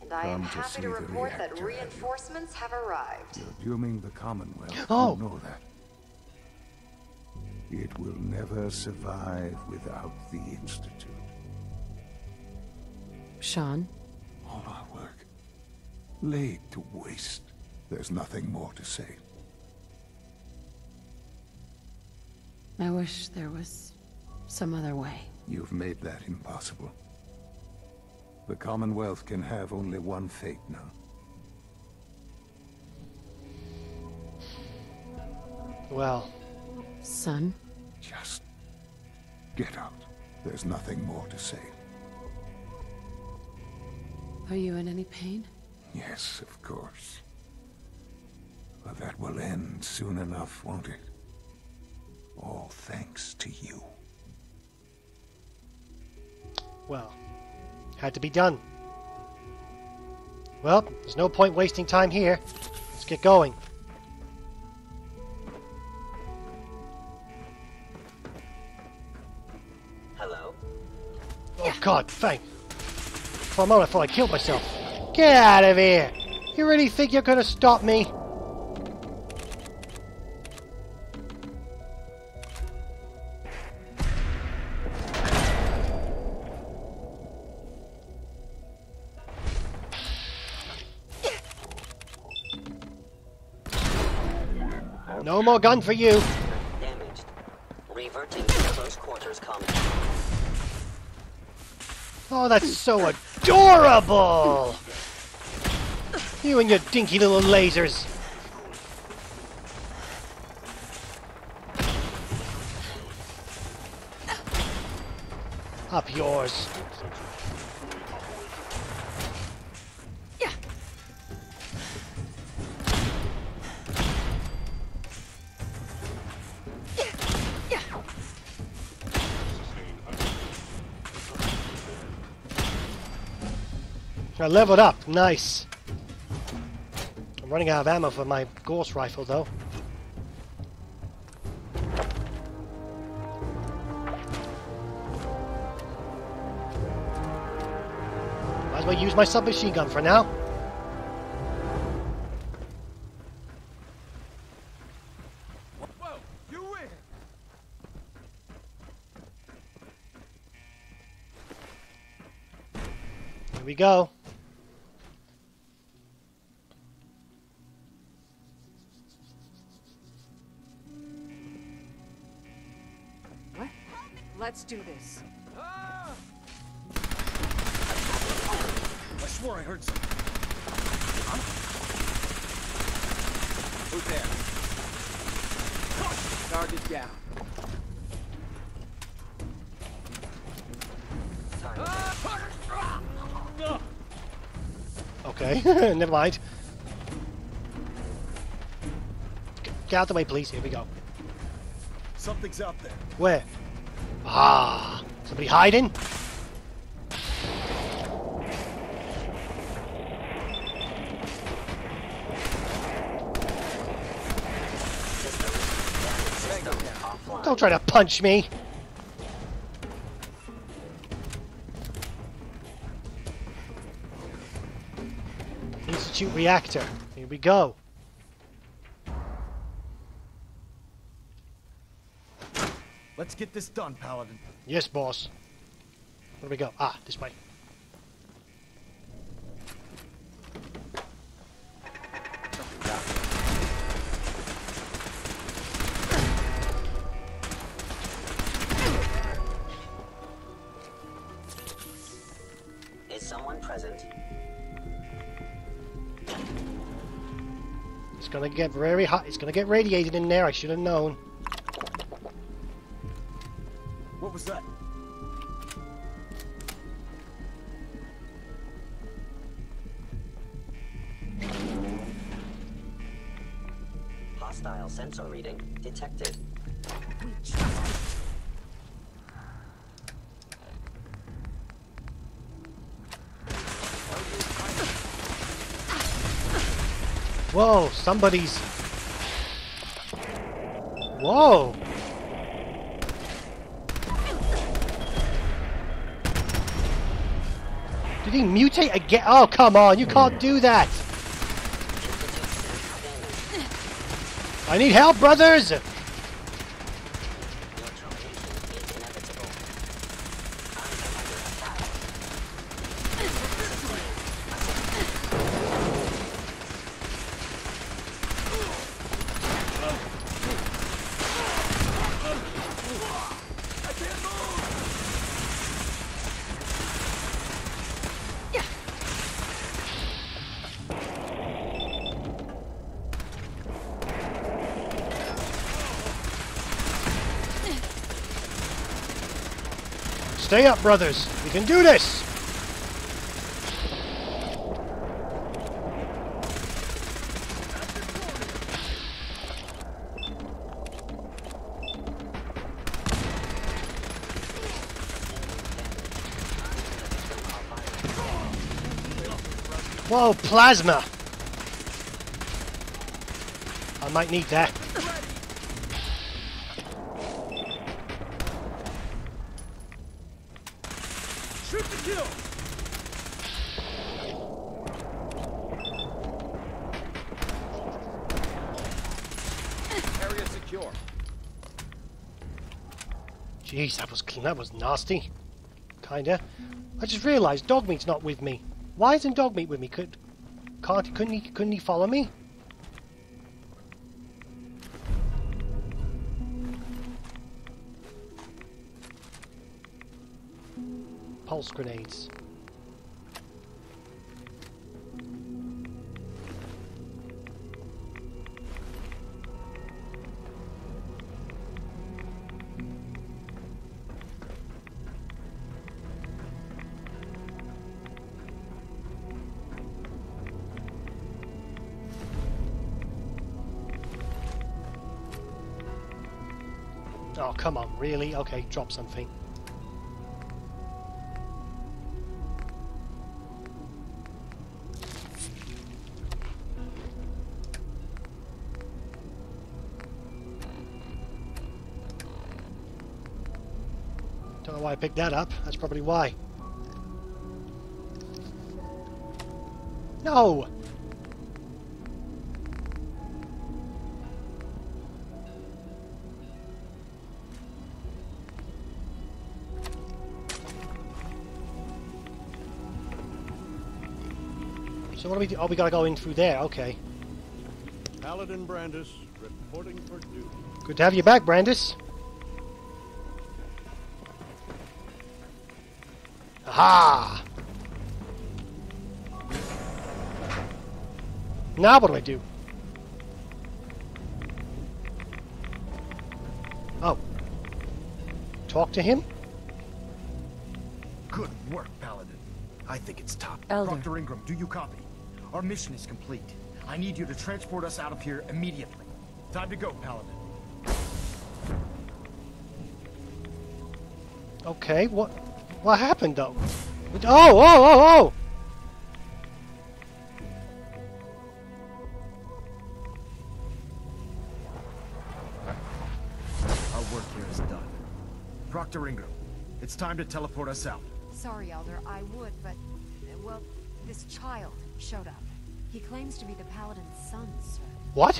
And I am happy to report that reinforcements have arrived. You're assuming the Commonwealth. Oh. You know that. It will never survive without the Institute. Sean? All our work laid to waste. There's nothing more to say. I wish there was some other way. You've made that impossible. The Commonwealth can have only one fate now. Well... Son? Just get out. There's nothing more to say. Are you in any pain? Yes, of course. But that will end soon enough, won't it? All thanks to you. Well, had to be done. Well, there's no point wasting time here. Let's get going. God, thank. For a moment I thought I killed myself. Get out of here! You really think you're gonna stop me? No more gun for you! Damaged. Reverting to close quarters combat. Oh, that's so adorable! You and your dinky little lasers. Up yours. Yeah. I leveled up. Nice. I'm running out of ammo for my Gauss rifle, though. Might as well use my submachine gun for now. Whoa, you win. Here we go. Let's do this. swore I heard something. Huh? Who's there? Oh. Target down. Okay, never mind. Get out of the way, please. Here we go. Something's up there. Where? Ah, somebody hiding? Don't try to punch me. Institute reactor. Here we go. Let's get this done, Paladin. Yes, boss. Where do we go? Ah, this way. Is someone present? It's gonna get very hot. It's gonna get radiated in there. I should have known. What was that? Hostile sensor reading detected. We trust it. Whoa, somebody's. Whoa. Did he mutate again? Oh, come on, you can't do that! I need help, brothers! Stay up, brothers. We can do this. Whoa, plasma. I might need that. Jeez, that was clean. That was nasty. Kinda. I just realised Dogmeat's not with me. Why isn't Dogmeat with me? Could, can't, couldn't he? Couldn't he follow me? Pulse grenades. Oh, come on, really? Okay, drop something. Don't know why I picked that up. That's probably why. No! So what do we do? Oh, we gotta go in through there, okay. Paladin Brandis, reporting for duty. Good to have you back, Brandis. Aha! Now what do I do? Oh. Talk to him? Good work, Paladin. I think it's top. Elder. Doctor Ingram, do you copy? Our mission is complete. I need you to transport us out of here immediately. Time to go, Paladin. Okay, what what happened though? Oh, oh, oh, oh! Our work here is done. Proctor Ingram, it's time to teleport us out. Sorry, Elder, I would, but, well, this child showed up. He claims to be the Paladin's son, sir. What?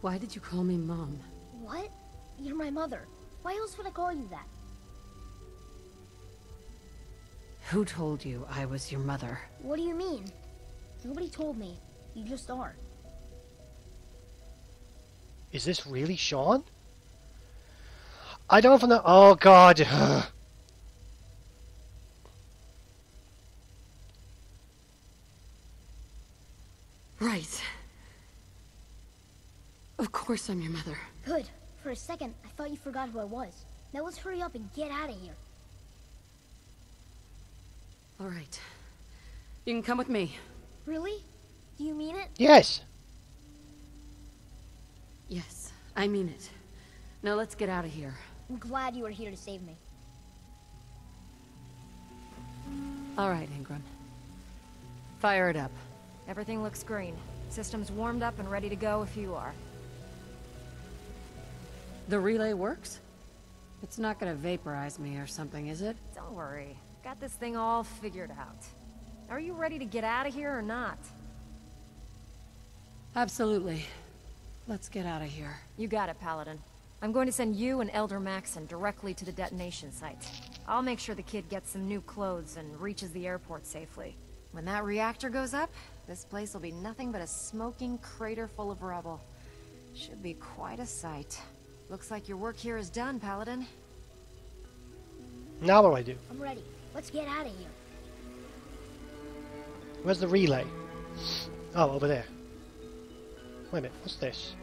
Why did you call me Mom? What? You're my mother. Why else would I call you that? Who told you I was your mother? What do you mean? Nobody told me. You just are. Is this really Sean? I don't know. Oh, God. Right. Of course I'm your mother. Good. For a second, I thought you forgot who I was. Now let's hurry up and get out of here. All right. You can come with me. Really? Do you mean it? Yes. Yes, I mean it. Now let's get out of here. I'm glad you were here to save me. All right, Ingram. Fire it up. Everything looks green. System's warmed up and ready to go if you are. The relay works? It's not gonna vaporize me or something, is it? Don't worry. Got this thing all figured out. Are you ready to get out of here or not? Absolutely. Let's get out of here. You got it, Paladin. I'm going to send you and Elder Maxson directly to the detonation site. I'll make sure the kid gets some new clothes and reaches the airport safely. When that reactor goes up, this place will be nothing but a smoking crater full of rubble. Should be quite a sight. Looks like your work here is done, Paladin. Now what do I do? I'm ready. Let's get out of here. Where's the relay? Oh, over there. Wait a minute, what's this?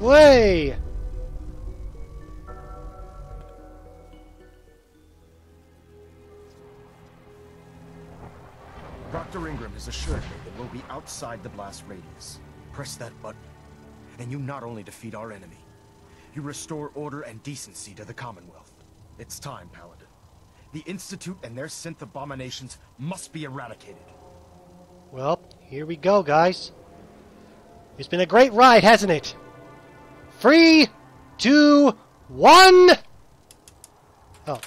Way! Doctor Ingram has assured me that we'll be outside the blast radius. Press that button, and you not only defeat our enemy, you restore order and decency to the Commonwealth. It's time, Paladin. The Institute and their synth abominations must be eradicated. Well, here we go, guys. It's been a great ride, hasn't it? Three, two, one! Oh.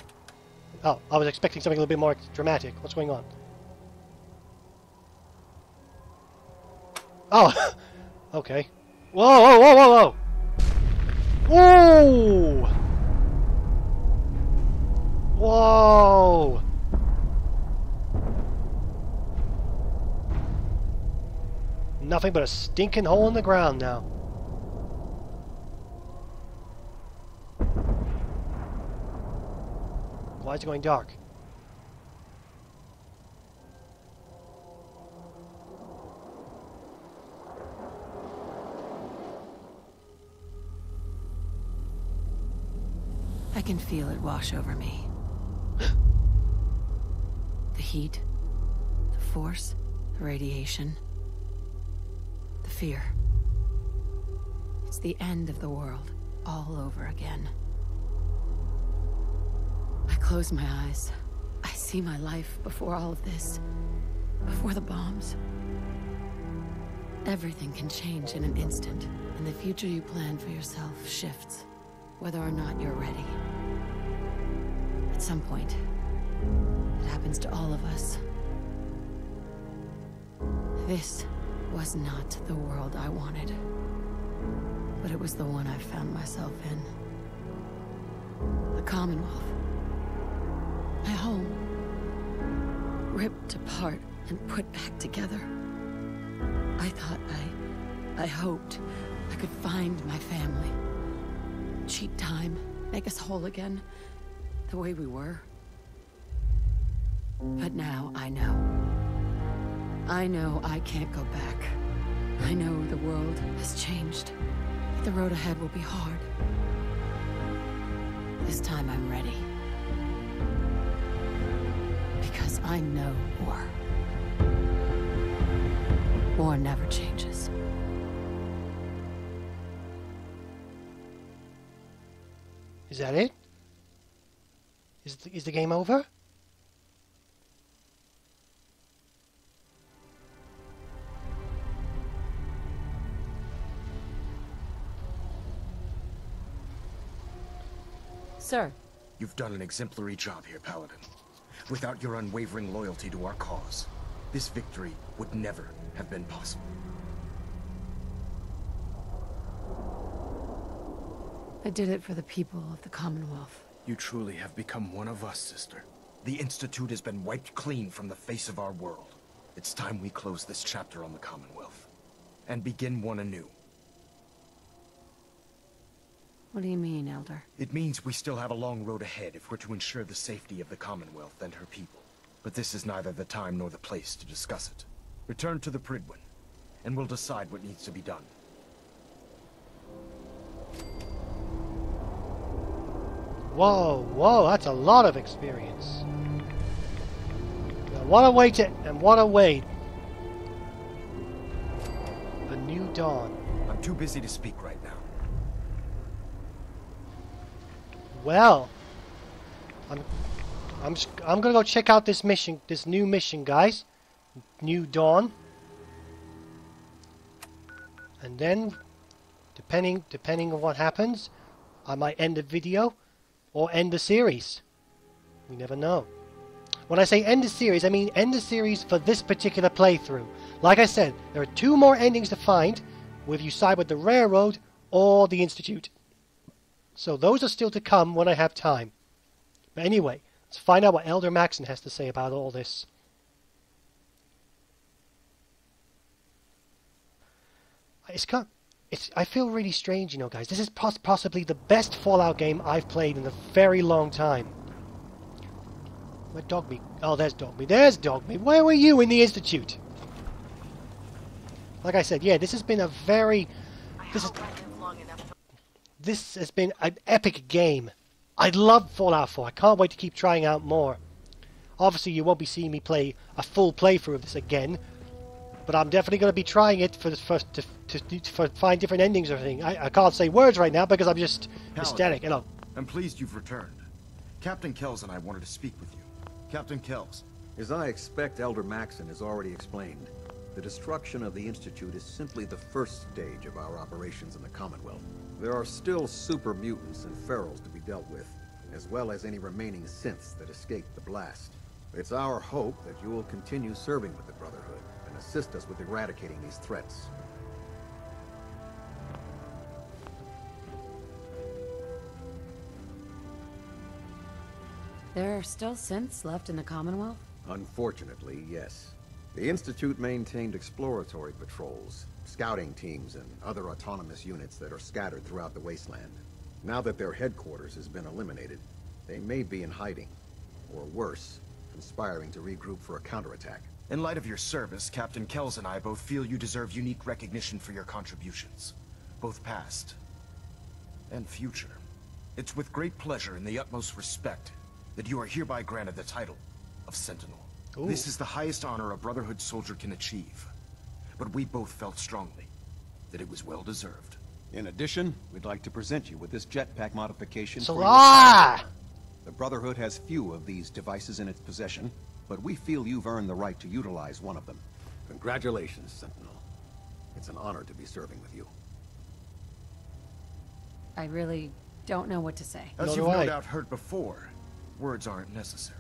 Oh, I was expecting something a little bit more dramatic. What's going on? Oh, okay. Whoa, whoa, whoa, whoa, whoa! Ooh! Whoa! Nothing but a stinking hole in the ground now. Why is it going dark? I can feel it wash over me. The heat, the force, the radiation, the fear. It's the end of the world all over again. I close my eyes. I see my life before all of this, before the bombs. Everything can change in an instant, and the future you plan for yourself shifts, whether or not you're ready. At some point, it happens to all of us. This was not the world I wanted, but it was the one I found myself in. The Commonwealth. My home. ripped apart and put back together. I thought I... I hoped I could find my family. Cheat time, make us whole again, the way we were. But now I know. I know I can't go back. I know the world has changed, but the road ahead will be hard. This time I'm ready. Because I know war. War never changes. Is that it? Is the, is the game over? Sir. You've done an exemplary job here, Paladin. Without your unwavering loyalty to our cause, this victory would never have been possible. I did it for the people of the Commonwealth. You truly have become one of us, sister. The Institute has been wiped clean from the face of our world. It's time we close this chapter on the Commonwealth and begin one anew. What do you mean, Elder? It means we still have a long road ahead if we're to ensure the safety of the Commonwealth and her people. But this is neither the time nor the place to discuss it. Return to the Pridwen, and we'll decide what needs to be done. Whoa, whoa, that's a lot of experience. Now, what a way to, and what a way. The new dawn. I'm too busy to speak right now. Well, I'm, I'm, I'm gonna go check out this mission, this new mission, guys. New Dawn. And then, depending, depending on what happens, I might end the video or end the series. You never know. When I say end the series, I mean end the series for this particular playthrough. Like I said, there are two more endings to find, whether you side with the Railroad or the Institute. So those are still to come when I have time. But anyway, let's find out what Elder Maxson has to say about all this. It's kind of, it's, I feel really strange, you know, guys. This is poss possibly the best Fallout game I've played in a very long time. Where Dogmeat? Oh, there's Dogmeat. There's Dogmeat. Where were you in the Institute? Like I said, yeah, this has been a very... This is... This has been an epic game. I love Fallout four. I can't wait to keep trying out more. Obviously, you won't be seeing me play a full playthrough of this again, but I'm definitely going to be trying it for the first to, to, to for find different endings or anything. I, I can't say words right now because I'm just Paladin, ecstatic. Hello. I'm pleased you've returned. Captain Kells and I wanted to speak with you. Captain Kells. As I expect, Elder Maxson has already explained, the destruction of the Institute is simply the first stage of our operations in the Commonwealth. There are still super mutants and ferals to be dealt with, as well as any remaining synths that escaped the blast. It's our hope that you will continue serving with the Brotherhood and assist us with eradicating these threats. There are still synths left in the Commonwealth? Unfortunately, yes. The Institute maintained exploratory patrols, scouting teams, and other autonomous units that are scattered throughout the wasteland. Now that their headquarters has been eliminated, they may be in hiding, or worse, conspiring to regroup for a counterattack. In light of your service, Captain Kells and I both feel you deserve unique recognition for your contributions, both past and future. It's with great pleasure and the utmost respect that you are hereby granted the title of Sentinel. Ooh. This is the highest honor a Brotherhood soldier can achieve. But we both felt strongly that it was well deserved. In addition, we'd like to present you with this jetpack modification. Salah! The Brotherhood has few of these devices in its possession, but we feel you've earned the right to utilize one of them. Congratulations, Sentinel. It's an honor to be serving with you. I really don't know what to say. As you've no doubt heard before, words aren't necessary.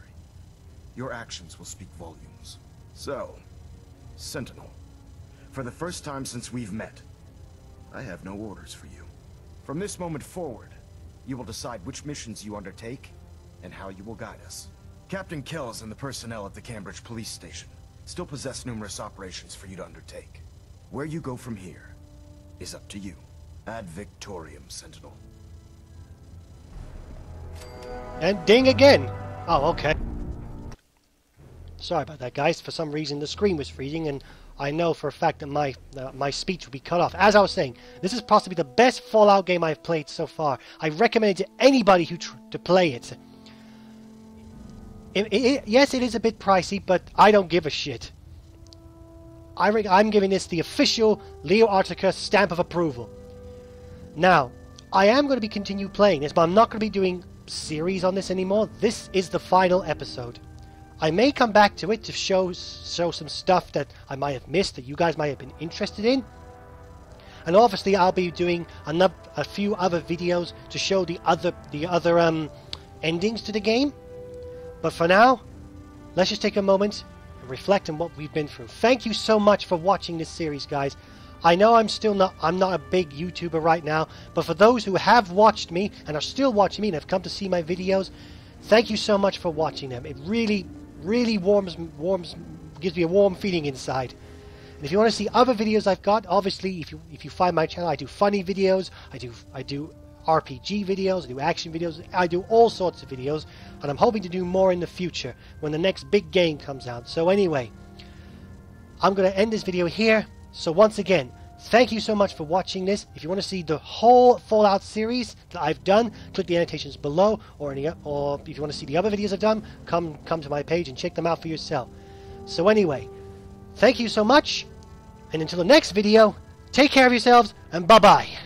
Your actions will speak volumes. So, Sentinel. For the first time since we've met, I have no orders for you. From this moment forward, you will decide which missions you undertake and how you will guide us. Captain Kells and the personnel at the Cambridge police station still possess numerous operations for you to undertake. Where you go from here is up to you. Ad Victoriam, Sentinel. And ding again! Oh, okay. Sorry about that, guys. For some reason, the screen was freezing, and I know for a fact that my uh, my speech would be cut off. As I was saying, this is possibly the best Fallout game I've played so far. I recommend it to anybody who tr to play it. It, it, it. Yes, it is a bit pricey, but I don't give a shit. I re I'm giving this the official Leo Archie stamp of approval. Now, I am going to be continue playing this, but I'm not going to be doing series on this anymore. This is the final episode. I may come back to it to show show some stuff that I might have missed that you guys might have been interested in, and obviously I'll be doing another, a few other videos to show the other the other um endings to the game. But for now, let's just take a moment and reflect on what we've been through. Thank you so much for watching this series, guys. I know I'm still not I'm not a big YouTuber right now, but for those who have watched me and are still watching me and have come to see my videos, thank you so much for watching them. It really, really warms warms gives me a warm feeling inside. And if you want to see other videos I've got, obviously if you if you find my channel, I do funny videos, I do I do R P G videos, I do action videos, I do all sorts of videos, and I'm hoping to do more in the future when the next big game comes out. So anyway, I'm going to end this video here. So once again, thank you so much for watching this. If you want to see the whole Fallout series that I've done, click the annotations below, or any, or if you want to see the other videos I've done, come come to my page and check them out for yourself. So anyway, thank you so much, and until the next video, take care of yourselves, and bye-bye.